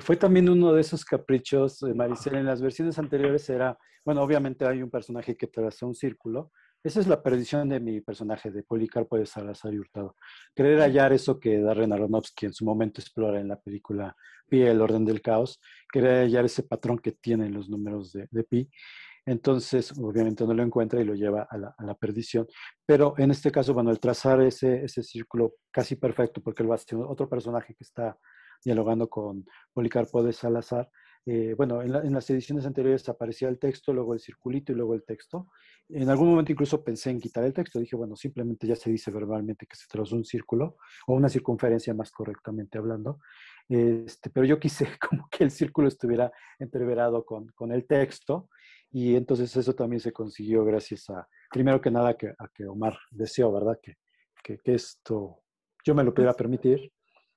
Fue también uno de esos caprichos, Maricel. En las versiones anteriores era, bueno, obviamente hay un personaje que traza un círculo. Esa es la perdición de mi personaje, de Policarpo de Salazar y Hurtado. Querer hallar eso que Darren Aronofsky en su momento explora en la película Pi, el orden del caos. Querer hallar ese patrón que tienen los números de Pi. Entonces, obviamente no lo encuentra y lo lleva a la perdición. Pero en este caso, bueno, el trazar ese círculo casi perfecto, porque lo hace otro personaje que está dialogando con Policarpo de Salazar. Bueno, en las ediciones anteriores aparecía el texto, luego el circulito y luego el texto. En algún momento incluso pensé en quitar el texto. Dije, bueno, simplemente ya se dice verbalmente que se trazó un círculo, o una circunferencia más correctamente hablando. Pero yo quise como que el círculo estuviera entreverado con el texto. Y entonces eso también se consiguió gracias a, primero que nada, a que Omar deseó, ¿verdad? Que esto yo me lo pudiera permitir.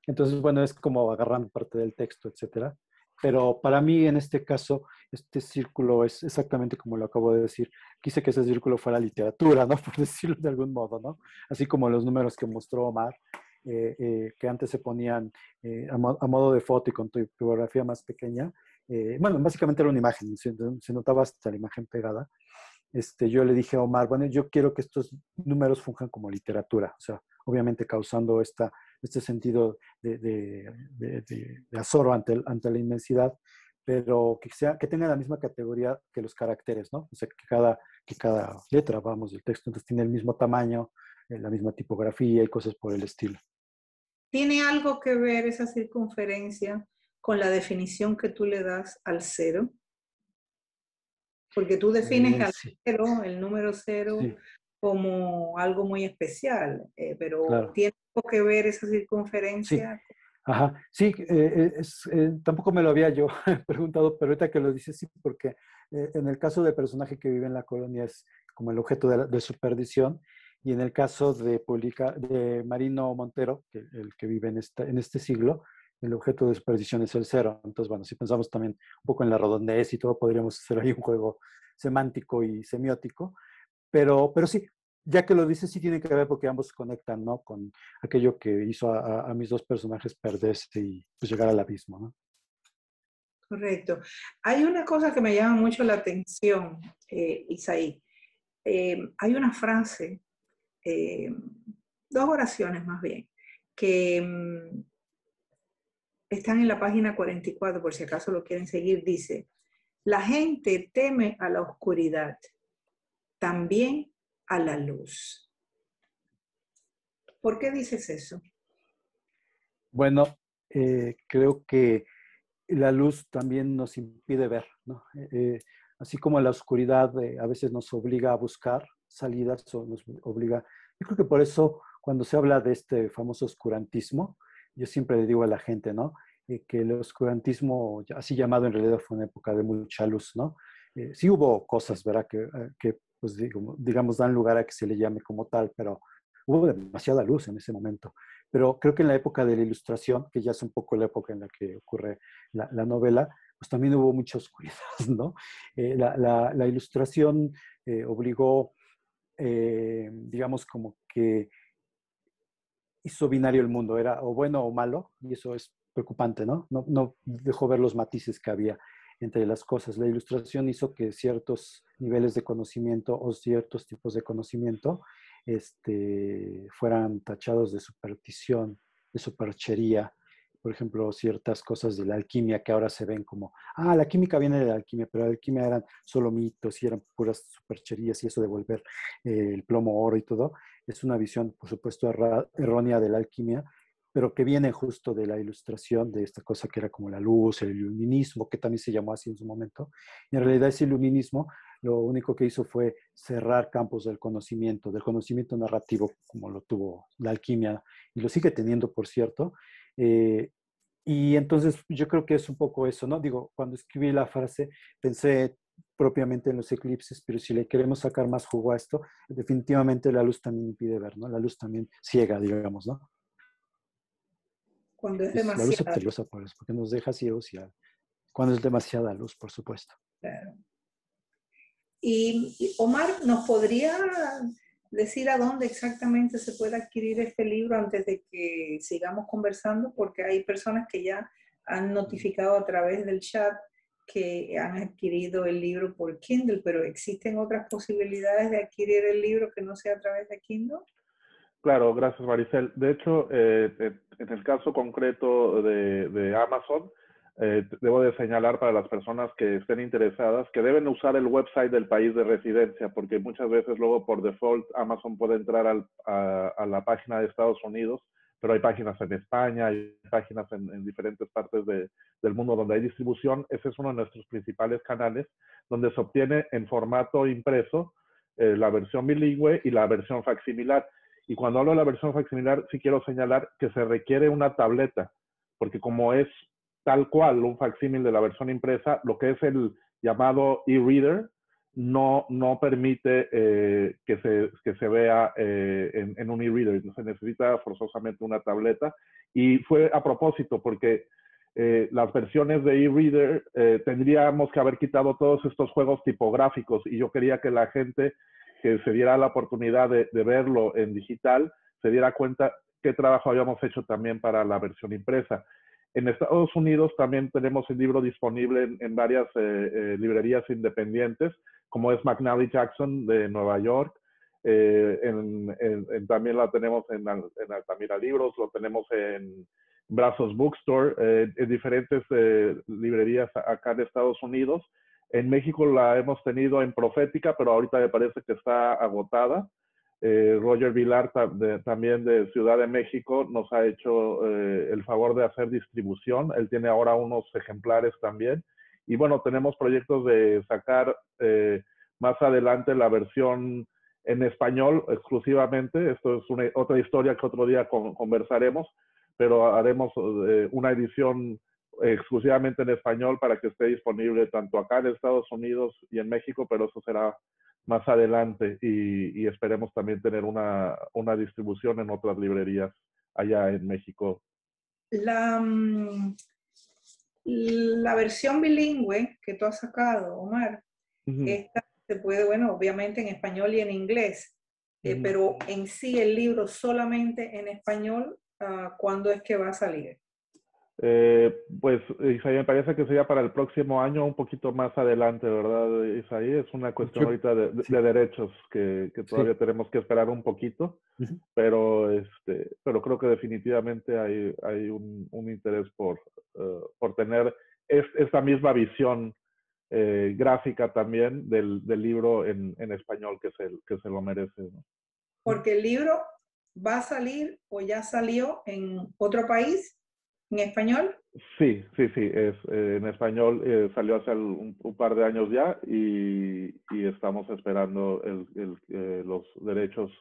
Entonces, bueno, es como agarrando parte del texto, etcétera. Pero para mí, en este caso, este círculo es exactamente como lo acabo de decir. Quise que ese círculo fuera literatura, ¿no? Por decirlo de algún modo, ¿no? Así como los números que mostró Omar, que antes se ponían a modo de foto y con tipografía más pequeña. Bueno, básicamente era una imagen, se notaba hasta la imagen pegada. yo le dije a Omar, bueno, yo quiero que estos números funjan como literatura, o sea, obviamente causando este sentido de azoro ante la inmensidad, pero que tenga la misma categoría que los caracteres, ¿no? O sea, que cada letra, vamos, del texto, entonces tiene el mismo tamaño, la misma tipografía y cosas por el estilo. ¿Tiene algo que ver esa circunferencia con la definición que tú le das al cero? Porque tú defines al cero, el número cero, como algo muy especial, pero claro. ¿Tiene algo que ver esa circunferencia? Sí. Ajá, sí, tampoco me lo había yo preguntado, pero ahorita que lo dices, sí, porque en el caso del personaje que vive en la colonia es como el objeto de su perdición, y en el caso de Marino Montero, el que vive en este siglo, el objeto de su perdición es el cero. Entonces, bueno, si pensamos también un poco en la redondez y todo, podríamos hacer ahí un juego semántico y semiótico, pero sí. Ya que lo dices, sí tiene que ver porque ambos se conectan, ¿no? Con aquello que hizo a mis dos personajes perderse y pues, llegar al abismo, ¿no? Correcto. Hay una cosa que me llama mucho la atención, Isaí. Hay una frase, dos oraciones más bien, que están en la página 44, por si acaso lo quieren seguir, dice, la gente teme a la oscuridad, también a la luz. ¿Por qué dices eso? Bueno, creo que la luz también nos impide ver, ¿no? Así como la oscuridad a veces nos obliga a buscar salidas o nos obliga... Yo creo que por eso cuando se habla de este famoso oscurantismo, yo siempre le digo a la gente, ¿no? Que el oscurantismo, así llamado en realidad, fue una época de mucha luz, ¿no? Sí hubo cosas, ¿verdad? Que pues digamos, dan lugar a que se le llame como tal, pero hubo demasiada luz en ese momento. Pero creo que en la época de la Ilustración, que ya es un poco la época en la que ocurre la novela, pues también hubo mucha oscuridad, ¿no? La Ilustración obligó, digamos, como que hizo binario el mundo, era o bueno o malo, y eso es preocupante, ¿no? No dejó ver los matices que había entre las cosas. La Ilustración hizo que ciertos niveles de conocimiento o ciertos tipos de conocimiento fueran tachados de superstición, de superchería. Por ejemplo, ciertas cosas de la alquimia que ahora se ven como, ah, la química viene de la alquimia, pero la alquimia eran solo mitos y eran puras supercherías y eso de volver el plomo oro y todo. Es una visión, por supuesto, errónea de la alquimia, pero que viene justo de la Ilustración, de esta cosa que era como la luz, el iluminismo, que también se llamó así en su momento. Y en realidad ese iluminismo lo único que hizo fue cerrar campos del conocimiento narrativo, como lo tuvo la alquimia, y lo sigue teniendo, por cierto. Y entonces yo creo que es un poco eso, ¿no? Digo, cuando escribí la frase pensé propiamente en los eclipses, pero si le queremos sacar más jugo a esto, definitivamente la luz también impide ver, ¿no? La luz también ciega, digamos, ¿no? Cuando es demasiada luz. La luz es peligrosa porque nos deja ciegos y cuando es demasiada luz, por supuesto. Claro. Y Omar, ¿nos podría decir a dónde exactamente se puede adquirir este libro antes de que sigamos conversando? Porque hay personas que ya han notificado a través del chat que han adquirido el libro por Kindle, pero ¿existen otras posibilidades de adquirir el libro que no sea a través de Kindle? Claro, gracias Maricel. De hecho, en el caso concreto de Amazon, debo de señalar para las personas que estén interesadas que deben usar el website del país de residencia, porque muchas veces luego por default Amazon puede entrar a la página de Estados Unidos, pero hay páginas en España, hay páginas en diferentes partes del mundo donde hay distribución. Ese es uno de nuestros principales canales donde se obtiene en formato impreso la versión bilingüe y la versión facsimilar. Y cuando hablo de la versión facsimilar, sí quiero señalar que se requiere una tableta, porque como es tal cual un facsímil de la versión impresa, lo que es el llamado e-reader no permite que se vea en un e-reader. Entonces necesita forzosamente una tableta. Y fue a propósito, porque las versiones de e-reader tendríamos que haber quitado todos estos juegos tipográficos y yo quería que la gente que se diera la oportunidad de verlo en digital, se diera cuenta qué trabajo habíamos hecho también para la versión impresa. En Estados Unidos también tenemos el libro disponible en varias librerías independientes, como es McNally Jackson de Nueva York. También la tenemos en Altamira Libros, lo tenemos en Brazos Bookstore, en diferentes librerías acá de Estados Unidos. En México la hemos tenido en Profética, pero ahorita me parece que está agotada. Roger Vilar, también de Ciudad de México, nos ha hecho el favor de hacer distribución. Él tiene ahora unos ejemplares también. Y bueno, tenemos proyectos de sacar más adelante la versión en español exclusivamente. Esto es otra historia que otro día conversaremos, pero haremos una edición exclusivamente en español para que esté disponible tanto acá en Estados Unidos y en México, pero eso será más adelante, y esperemos también tener una distribución en otras librerías allá en México. La versión bilingüe que tú has sacado, Omar, esta se puede, bueno, obviamente en español y en inglés, pero en sí el libro solamente en español, ¿cuándo es que va a salir? Pues, Isaí, me parece que sería para el próximo año, un poquito más adelante, ¿verdad, Isaí? Es una cuestión ahorita de derechos que todavía tenemos que esperar un poquito, pero creo que definitivamente hay un interés por tener esta misma visión gráfica también del libro en español que se lo merece, ¿no? Porque el libro va a salir o ya salió en otro país. ¿En español? Sí, sí, sí. En español salió hace un par de años ya y estamos esperando los derechos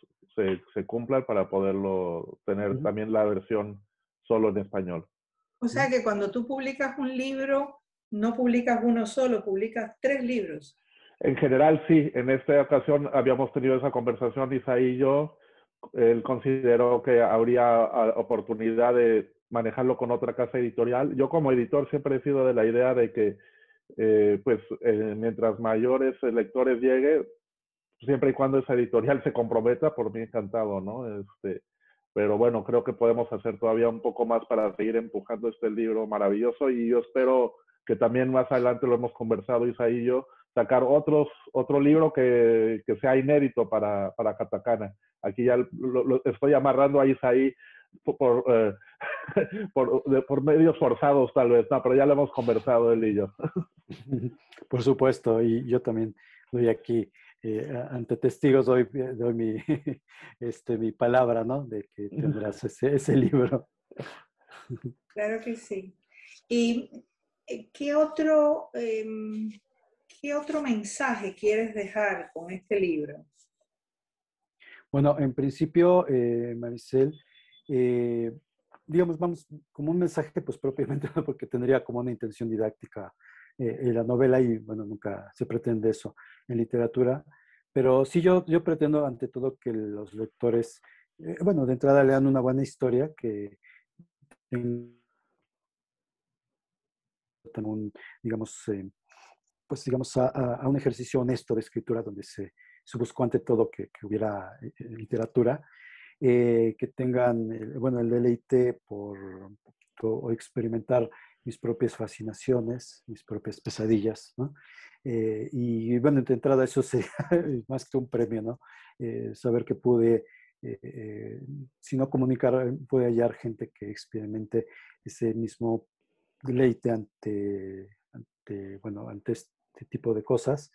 se cumplan para poderlo tener también la versión solo en español. O sea que cuando tú publicas un libro, no publicas uno solo, publicas tres libros. En general, sí. En esta ocasión habíamos tenido esa conversación, Isaí y yo. Él consideró que habría oportunidad de manejarlo con otra casa editorial. Yo como editor siempre he sido de la idea de que mientras mayores lectores llegue, siempre y cuando esa editorial se comprometa, por mí encantado, ¿no? Pero bueno, creo que podemos hacer todavía un poco más para seguir empujando este libro maravilloso, y yo espero que también más adelante, lo hemos conversado Isaí y yo, sacar otro libro que sea inédito para Katakana. Aquí ya lo estoy amarrando a Isaí por medios forzados tal vez, no, pero ya lo hemos conversado él y yo. Por supuesto, y yo también doy aquí, ante testigos doy mi palabra, ¿no? De que tendrás ese libro. Claro que sí. ¿Y qué otro mensaje quieres dejar con este libro? Bueno, en principio, Maricel, digamos, vamos, como un mensaje, pues propiamente, porque tendría como una intención didáctica en la novela, y bueno, nunca se pretende eso en literatura, pero sí yo pretendo ante todo que los lectores, bueno, de entrada lean una buena historia, que tengan un, digamos, pues digamos a un ejercicio honesto de escritura donde se buscó ante todo que hubiera literatura, que tengan, el deleite por experimentar mis propias fascinaciones, mis propias pesadillas, ¿no? Y bueno, de entrada eso sería más que un premio, ¿no? Saber que pude, si no comunicar, pude hallar gente que experimente ese mismo deleite ante este tipo de cosas,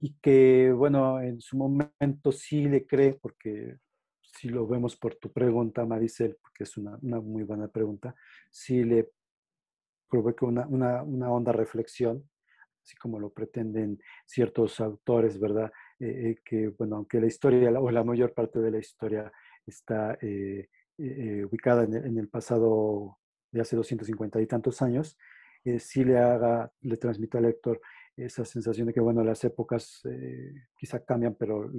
y que, bueno, en su momento sí le cree, porque si lo vemos por tu pregunta, Maricel, porque es una muy buena pregunta, sí le provoca una honda reflexión, así como lo pretenden ciertos autores, ¿verdad? Que, bueno, aunque la historia, o la mayor parte de la historia está ubicada en el pasado de hace 250 y tantos años, sí le transmite al lector esa sensación de que, bueno, las épocas quizá cambian, pero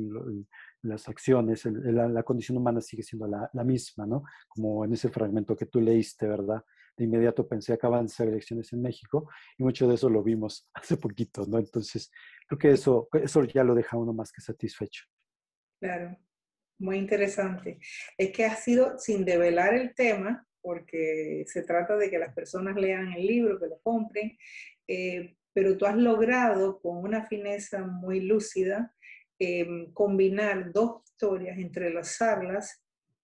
las acciones, la condición humana sigue siendo la misma, ¿no? Como en ese fragmento que tú leíste, ¿verdad? De inmediato pensé, acaban de ser elecciones en México, y mucho de eso lo vimos hace poquito, ¿no? Entonces, creo que eso ya lo deja uno más que satisfecho. Claro, muy interesante. Es que ha sido, sin develar el tema, porque se trata de que las personas lean el libro, que lo compren, pero tú has logrado con una fineza muy lúcida combinar dos historias, entrelazarlas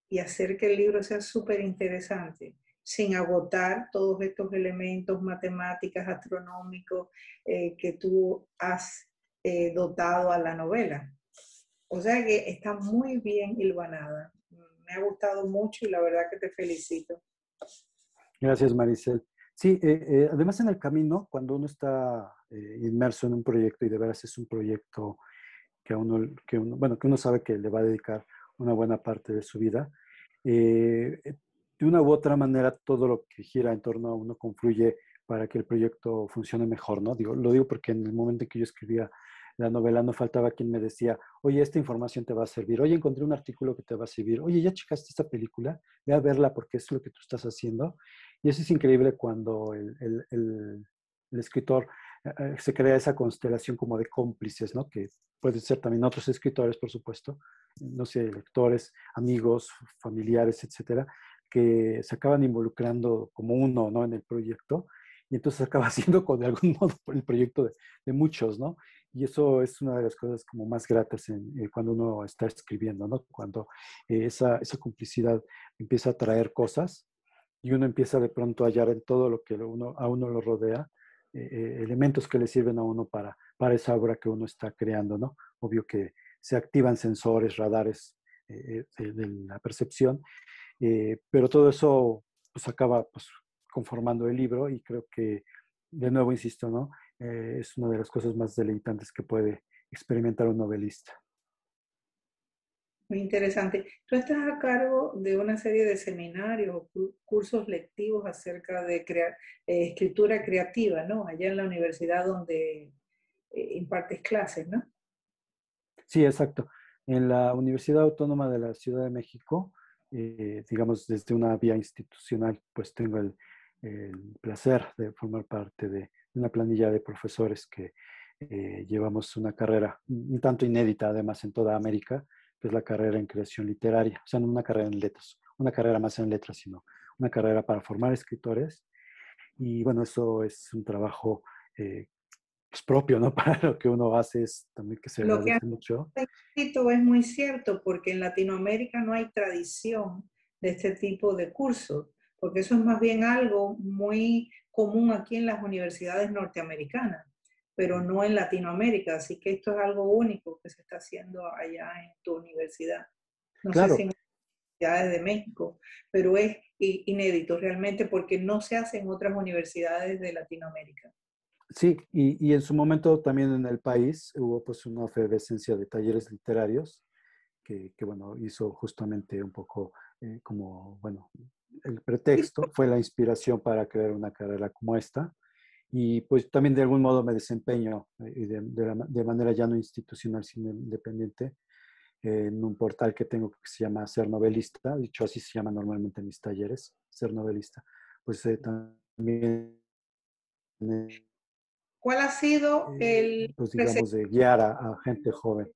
y hacer que el libro sea súper interesante, sin agotar todos estos elementos matemáticas, astronómicos que tú has dotado a la novela. O sea que está muy bien hilvanada. Me ha gustado mucho y la verdad que te felicito. Gracias, Maricel. Sí, además en el camino, cuando uno está inmerso en un proyecto, y de veras es un proyecto que uno sabe que le va a dedicar una buena parte de su vida, de una u otra manera todo lo que gira en torno a uno confluye para que el proyecto funcione mejor, ¿no? Lo digo porque en el momento en que yo escribía la novela no faltaba quien me decía, oye, esta información te va a servir, oye, encontré un artículo que te va a servir, oye, ¿ya checaste esta película? Ve a verla porque es lo que tú estás haciendo. Y eso es increíble cuando el escritor se crea esa constelación como de cómplices, ¿no? Que pueden ser también otros escritores, por supuesto, no sé, lectores, amigos, familiares, etcétera, que se acaban involucrando como uno, ¿no? En el proyecto. Y entonces acaba siendo de algún modo el proyecto de muchos, ¿no? Y eso es una de las cosas como más gratas cuando uno está escribiendo, ¿no? Cuando esa complicidad empieza a traer cosas y uno empieza de pronto a hallar en todo lo que a uno lo rodea elementos que le sirven a uno para esa obra que uno está creando, ¿no? Obvio que se activan sensores, radares de la percepción, pero todo eso pues acaba pues, conformando el libro y creo que, de nuevo insisto, ¿no? Es una de las cosas más deleitantes que puede experimentar un novelista. Muy interesante. Tú estás a cargo de una serie de seminarios o cursos lectivos acerca de escritura creativa, ¿no? Allá en la universidad donde impartes clases, ¿no? Sí, exacto. En la Universidad Autónoma de la Ciudad de México, digamos desde una vía institucional, pues tengo el placer de formar parte de una planilla de profesores que llevamos una carrera un tanto inédita además en toda América, que es la carrera en creación literaria, o sea, no una carrera en letras, una carrera más en letras, sino una carrera para formar escritores. Y bueno, eso es un trabajo pues propio, ¿no? Para lo que uno hace es también que se lo que hace mucho. Es muy cierto, porque en Latinoamérica no hay tradición de este tipo de cursos, porque eso es más bien algo muy común aquí en las universidades norteamericanas, pero no en Latinoamérica, así que esto es algo único que se está haciendo allá en tu universidad. No claro. Sé si en las universidades de México, pero es inédito realmente porque no se hace en otras universidades de Latinoamérica. Sí, y en su momento también en el país hubo pues una efervescencia de talleres literarios que bueno, hizo justamente un poco como, bueno, el pretexto fue la inspiración para crear una carrera como esta. Y pues también de algún modo me desempeño de manera ya no institucional, sino independiente, en un portal que tengo que se llama Ser Novelista, dicho así se llama normalmente en mis talleres, Ser Novelista. Pues también... ¿Cuál ha sido el... pues digamos de guiar a gente joven.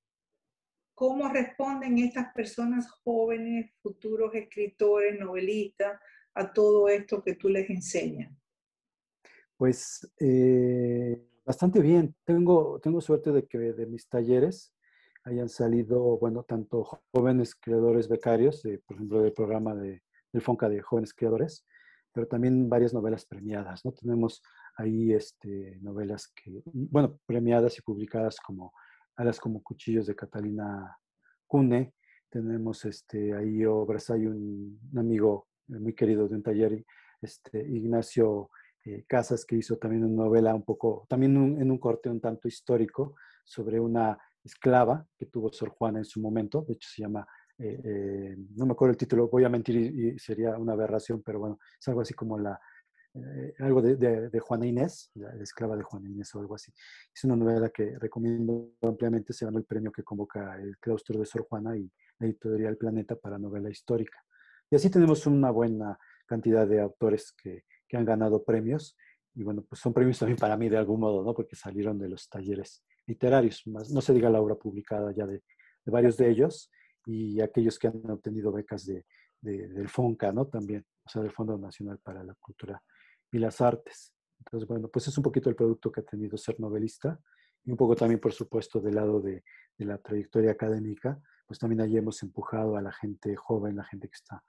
¿Cómo responden estas personas jóvenes, futuros escritores, novelistas, a todo esto que tú les enseñas? Pues bastante bien. Tengo suerte de que de mis talleres hayan salido, bueno, tanto jóvenes creadores becarios, por ejemplo, del programa del FONCA de jóvenes creadores, pero también varias novelas premiadas, ¿no? Tenemos ahí novelas que, bueno, premiadas y publicadas como Alas como Cuchillos de Catalina Cune. Tenemos ahí obras, hay un amigo muy querido de un taller, Ignacio Casas, que hizo también una novela un poco, también en un corte un tanto histórico, sobre una esclava que tuvo Sor Juana en su momento, de hecho se llama, no me acuerdo el título, voy a mentir y sería una aberración, pero bueno, es algo así como algo de Juana Inés, la esclava de Juana Inés o algo así. Es una novela que recomiendo ampliamente, se ganó el premio que convoca el claustro de Sor Juana y la editorial Planeta para novela histórica. Y así tenemos una buena cantidad de autores que han ganado premios, y bueno, pues son premios también para mí de algún modo, ¿no? Porque salieron de los talleres literarios, más, no se diga la obra publicada ya de varios de ellos, y aquellos que han obtenido becas del FONCA, ¿no? También, o sea, del Fondo Nacional para la Cultura y las Artes. Entonces, bueno, pues es un poquito el producto que ha tenido Ser Novelista y un poco también, por supuesto, del lado de la trayectoria académica, pues también allí hemos empujado a la gente joven, la gente que está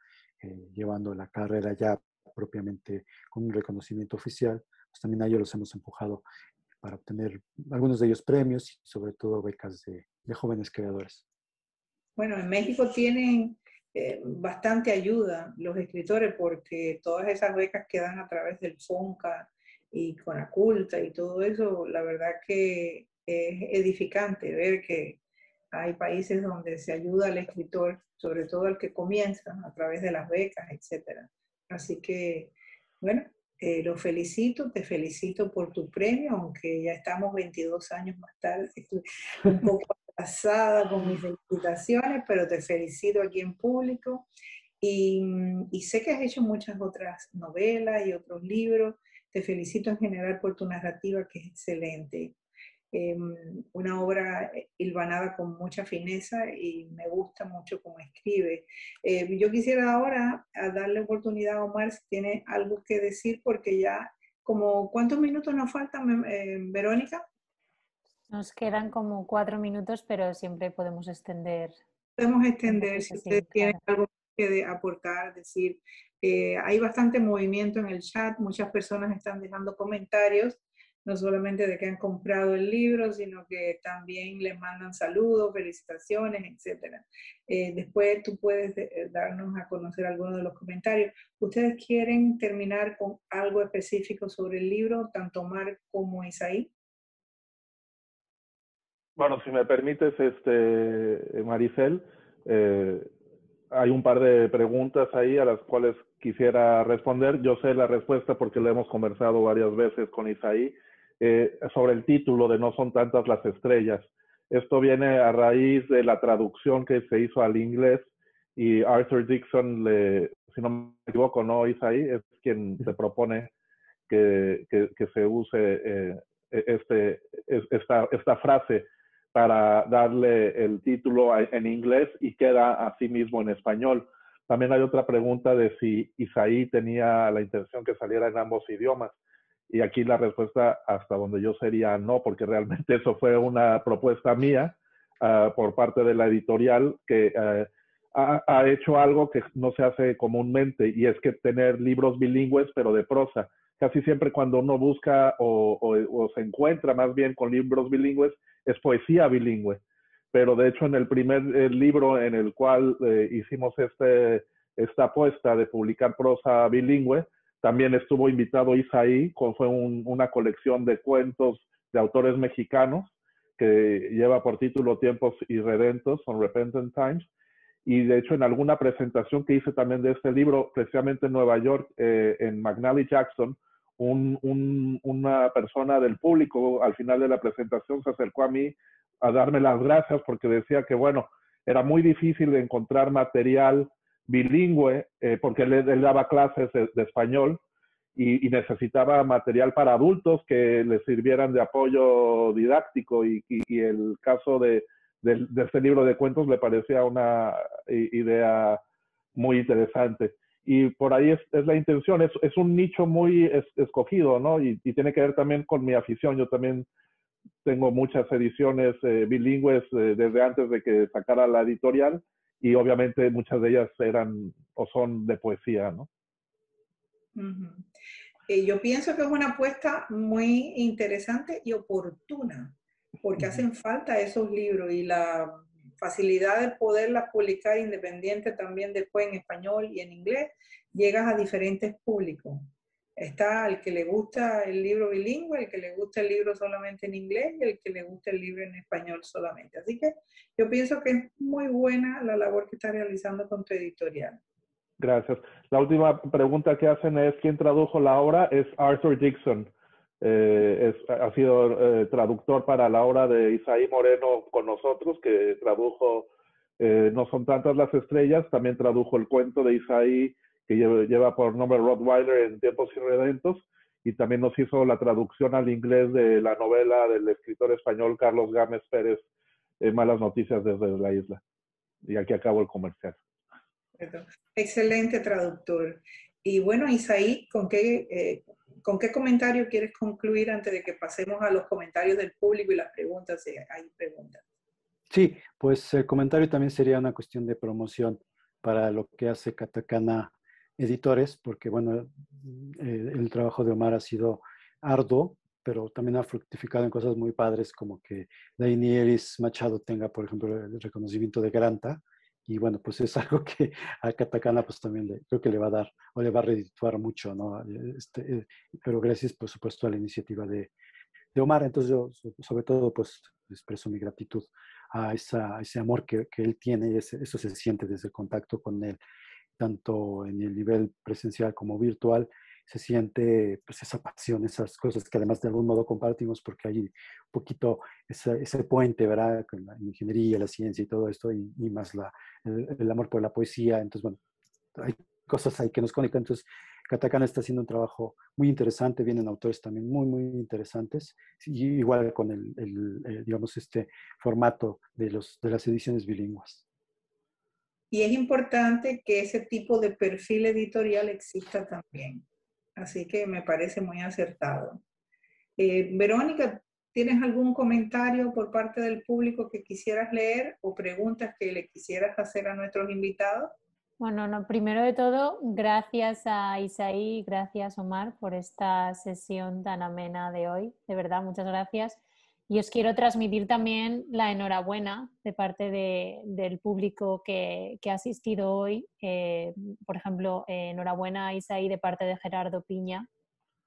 llevando la carrera ya propiamente con un reconocimiento oficial, pues también a ellos los hemos empujado para obtener algunos de ellos premios y sobre todo becas de jóvenes creadores. Bueno, en México tienen bastante ayuda los escritores porque todas esas becas que dan a través del FONCA y Conaculta y todo eso, la verdad que es edificante ver que hay países donde se ayuda al escritor, sobre todo al que comienza, a través de las becas, etc. Así que, bueno, lo felicito, te felicito por tu premio, aunque ya estamos 22 años más tarde, estoy un poco atrasada con mis felicitaciones, pero te felicito aquí en público. Y sé que has hecho muchas otras novelas y otros libros. Te felicito en general por tu narrativa, que es excelente. Una obra hilvanada con mucha fineza y me gusta mucho cómo escribe. Yo quisiera ahora darle oportunidad a Omar si tiene algo que decir, porque ya, como ¿cuántos minutos nos faltan, Verónica? Nos quedan como 4 minutos, pero siempre podemos extender. Podemos extender si usted tiene algo que aportar, decir. Hay bastante movimiento en el chat, muchas personas están dejando comentarios, no solamente de que han comprado el libro, sino que también les mandan saludos, felicitaciones, etc. Después tú puedes darnos a conocer algunos de los comentarios. ¿Ustedes quieren terminar con algo específico sobre el libro, tanto Omar como Isaí? Bueno, si me permites, Maricel, hay un par de preguntas ahí a las cuales quisiera responder. Yo sé la respuesta porque la hemos conversado varias veces con Isaí. Sobre el título de No son tantas las estrellas. Esto viene a raíz de la traducción que se hizo al inglés y Arthur Dixon, si no me equivoco, ¿no, Isaí? Es quien se propone que se use esta frase para darle el título en inglés y queda así mismo en español. También hay otra pregunta de si Isaí tenía la intención que saliera en ambos idiomas. Y aquí la respuesta, hasta donde yo sería no, porque realmente eso fue una propuesta mía por parte de la editorial que ha hecho algo que no se hace comúnmente, y es que tener libros bilingües, pero de prosa. Casi siempre cuando uno busca o se encuentra más bien con libros bilingües, es poesía bilingüe. Pero de hecho en el primer libro en el cual hicimos esta apuesta de publicar prosa bilingüe, también estuvo invitado Isaí, fue una colección de cuentos de autores mexicanos que lleva por título Tiempos Irredentos, Unrepentant Times, y de hecho en alguna presentación que hice también de este libro, precisamente en Nueva York, en McNally Jackson, una persona del público al final de la presentación se acercó a mí a darme las gracias porque decía que, bueno, era muy difícil encontrar material bilingüe, porque él daba clases de español y necesitaba material para adultos que le sirvieran de apoyo didáctico y el caso de este libro de cuentos le parecía una idea muy interesante. Y por ahí es la intención, es un nicho muy escogido, ¿no? Y tiene que ver también con mi afición. Yo también tengo muchas ediciones bilingües desde antes de que sacara la editorial, y obviamente muchas de ellas eran o son de poesía, ¿no? Uh-huh. Yo pienso que es una apuesta muy interesante y oportuna, porque uh-huh. hacen falta esos libros y la facilidad de poderlas publicar independiente también después en español y en inglés, llegas a diferentes públicos. Está el que le gusta el libro bilingüe, el que le gusta el libro solamente en inglés y el que le gusta el libro en español solamente. Así que yo pienso que es muy buena la labor que está realizando con tu editorial. Gracias. La última pregunta que hacen es ¿quién tradujo la obra? Es Arthur Dixon. Ha sido traductor para la obra de Isaí Moreno con nosotros, que tradujo No son tantas las estrellas. También tradujo el cuento de Isaí que lleva por nombre Rottweiler en Tiempos Irredentos, y también nos hizo la traducción al inglés de la novela del escritor español Carlos Gámez Pérez, Malas Noticias desde la Isla. Y aquí acabo el comercial. Excelente traductor. Y bueno, Isaí, ¿con qué comentario quieres concluir antes de que pasemos a los comentarios del público y las preguntas, si hay preguntas? Sí, pues el comentario también sería una cuestión de promoción para lo que hace Katakana Editores, porque bueno, el trabajo de Omar ha sido arduo, pero también ha fructificado en cosas muy padres, como que Dainielis Machado tenga, por ejemplo, el reconocimiento de Granta, y bueno, pues es algo que a Katakana pues también creo que le va a dar, o le va a redituar mucho, ¿no? Pero gracias, por supuesto, a la iniciativa de Omar. Entonces yo, sobre todo, pues expreso mi gratitud a ese amor que él tiene, y eso se siente desde el contacto con él, tanto en el nivel presencial como virtual. Se siente pues esa pasión, esas cosas que además de algún modo compartimos, porque hay un poquito ese puente, ¿verdad? Con la ingeniería, la ciencia y todo esto, y más el amor por la poesía. Entonces, bueno, hay cosas ahí que nos conectan. Entonces, Katakana está haciendo un trabajo muy interesante, vienen autores también muy, muy interesantes, y igual con digamos, este formato de las ediciones bilingües. Y es importante que ese tipo de perfil editorial exista también. Así que me parece muy acertado. Verónica, ¿tienes algún comentario por parte del público que quisieras leer o preguntas que le quisieras hacer a nuestros invitados? Bueno, no, primero de todo, gracias a Isaí, gracias Omar por esta sesión tan amena de hoy. De verdad, muchas gracias. Y os quiero transmitir también la enhorabuena de parte del público que ha asistido hoy. Por ejemplo, enhorabuena a Isaí de parte de Gerardo Piña,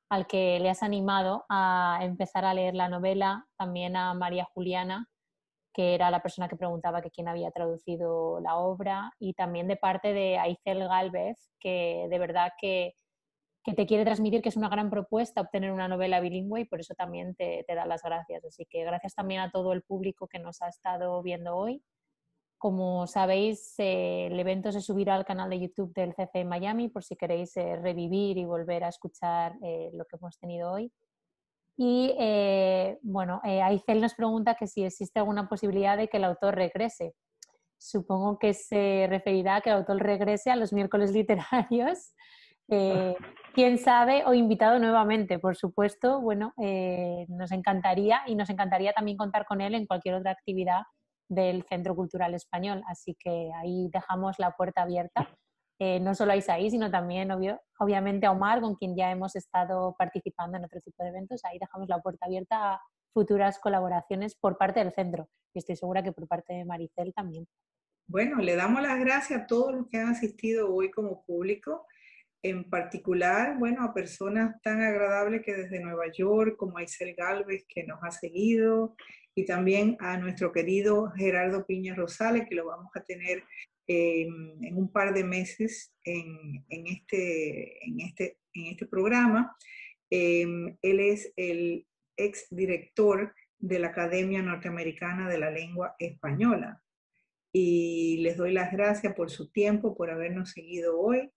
al que le has animado a empezar a leer la novela. También a María Juliana, que era la persona que preguntaba que quién había traducido la obra. Y también de parte de Aicel Gálvez, que de verdad que te quiere transmitir que es una gran propuesta obtener una novela bilingüe, y por eso también te da las gracias. Así que gracias también a todo el público que nos ha estado viendo hoy. Como sabéis, el evento se subirá al canal de YouTube del CC Miami, por si queréis revivir y volver a escuchar lo que hemos tenido hoy. Y bueno, Aicel nos pregunta que si existe alguna posibilidad de que el autor regrese. Supongo que se referirá a que el autor regrese a los miércoles literarios. Quién sabe, o invitado nuevamente, por supuesto. Bueno, nos encantaría, y nos encantaría también contar con él en cualquier otra actividad del Centro Cultural Español, así que ahí dejamos la puerta abierta, no solo a Isaí, sino también obviamente a Omar, con quien ya hemos estado participando en otro tipo de eventos. Ahí dejamos la puerta abierta a futuras colaboraciones por parte del centro, y estoy segura que por parte de Maricel también. Bueno, le damos las gracias a todos los que han asistido hoy como público. En particular, bueno, a personas tan agradables que desde Nueva York, como Aicel Gálvez, que nos ha seguido, y también a nuestro querido Gerardo Piña Rosales, que lo vamos a tener en un par de meses en este programa. Él es el exdirector de la Academia Norteamericana de la Lengua Española. Y les doy las gracias por su tiempo, por habernos seguido hoy,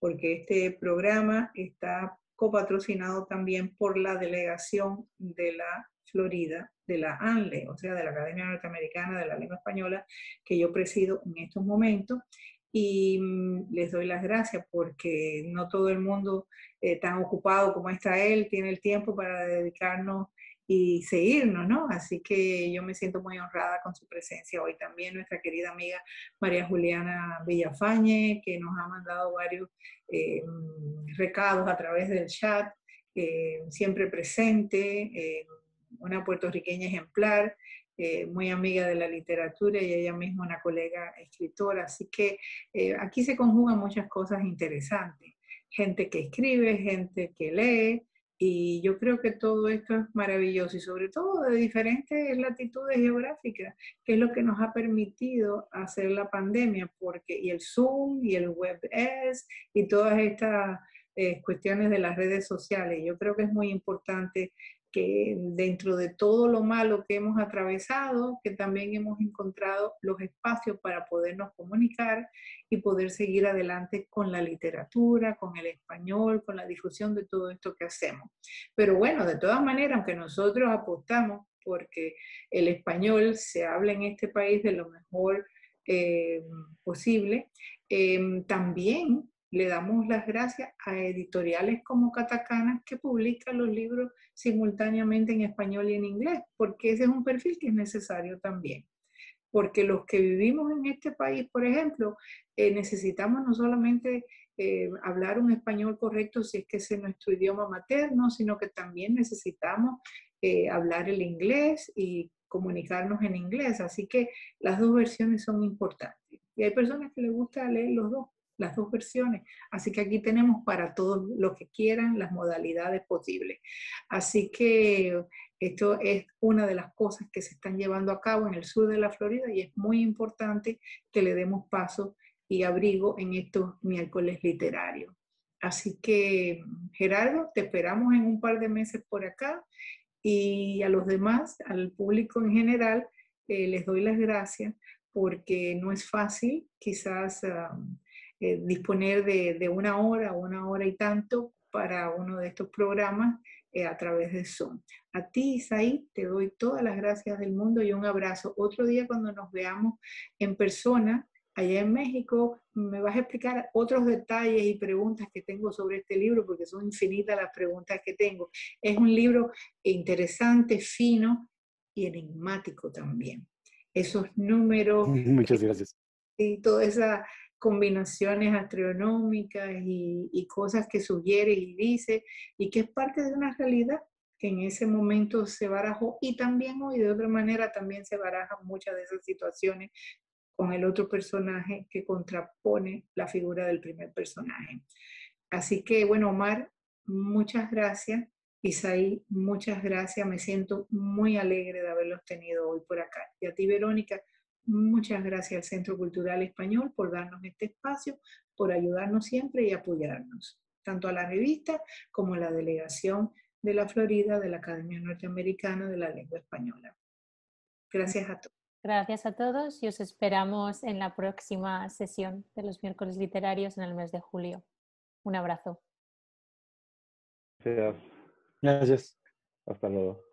porque este programa está copatrocinado también por la delegación de la Florida, de la ANLE, o sea, de la Academia Norteamericana de la Lengua Española, que yo presido en estos momentos. Y les doy las gracias, porque no todo el mundo tan ocupado como está él tiene el tiempo para dedicarnos y seguirnos, ¿no? Así que yo me siento muy honrada con su presencia hoy. También nuestra querida amiga María Juliana Villasaña, que nos ha mandado varios recados a través del chat, siempre presente, una puertorriqueña ejemplar, muy amiga de la literatura, y ella misma una colega escritora. Así que aquí se conjugan muchas cosas interesantes. Gente que escribe, gente que lee, y yo creo que todo esto es maravilloso, y sobre todo de diferentes latitudes geográficas, que es lo que nos ha permitido hacer la pandemia, porque y el Zoom, y el WebEx, y todas estas cuestiones de las redes sociales. Yo creo que es muy importante que dentro de todo lo malo que hemos atravesado, que también hemos encontrado los espacios para podernos comunicar y poder seguir adelante con la literatura, con el español, con la difusión de todo esto que hacemos. Pero bueno, de todas maneras, aunque nosotros apostamos porque el español se habla en este país de lo mejor posible, también Le damos las gracias a editoriales como Katakana que publican los libros simultáneamente en español y en inglés, porque ese es un perfil que es necesario también. Porque los que vivimos en este país, por ejemplo, necesitamos no solamente hablar un español correcto si es que ese es nuestro idioma materno, sino que también necesitamos hablar el inglés y comunicarnos en inglés. Así que las dos versiones son importantes. Y hay personas que les gusta leer los dos. Las dos versiones. Así que aquí tenemos para todos los que quieran las modalidades posibles. Así que esto es una de las cosas que se están llevando a cabo en el sur de la Florida y es muy importante que le demos paso y abrigo en estos miércoles literarios. Así que, Gerardo, te esperamos en un par de meses por acá y a los demás, al público en general, les doy las gracias porque no es fácil quizás... disponer de una hora y tanto para uno de estos programas a través de Zoom. A ti, Isaí, te doy todas las gracias del mundo y un abrazo. Otro día cuando nos veamos en persona, allá en México, me vas a explicar otros detalles y preguntas que tengo sobre este libro, porque son infinitas las preguntas que tengo. Es un libro interesante, fino y enigmático también. Esos números... Muchas gracias. Y toda esa... combinaciones astronómicas y cosas que sugiere y dice, y que es parte de una realidad que en ese momento se barajó y también hoy de otra manera también se barajan muchas de esas situaciones con el otro personaje que contrapone la figura del primer personaje. Así que bueno, Omar, muchas gracias. Isaí, muchas gracias. Me siento muy alegre de haberlos tenido hoy por acá. Y a ti, Verónica, muchas gracias al Centro Cultural Español por darnos este espacio, por ayudarnos siempre y apoyarnos, tanto a la revista como a la delegación de la Florida de la Academia Norteamericana de la Lengua Española. Gracias a todos. Gracias a todos y os esperamos en la próxima sesión de los miércoles literarios en el mes de julio. Un abrazo. Gracias. Gracias. Hasta luego.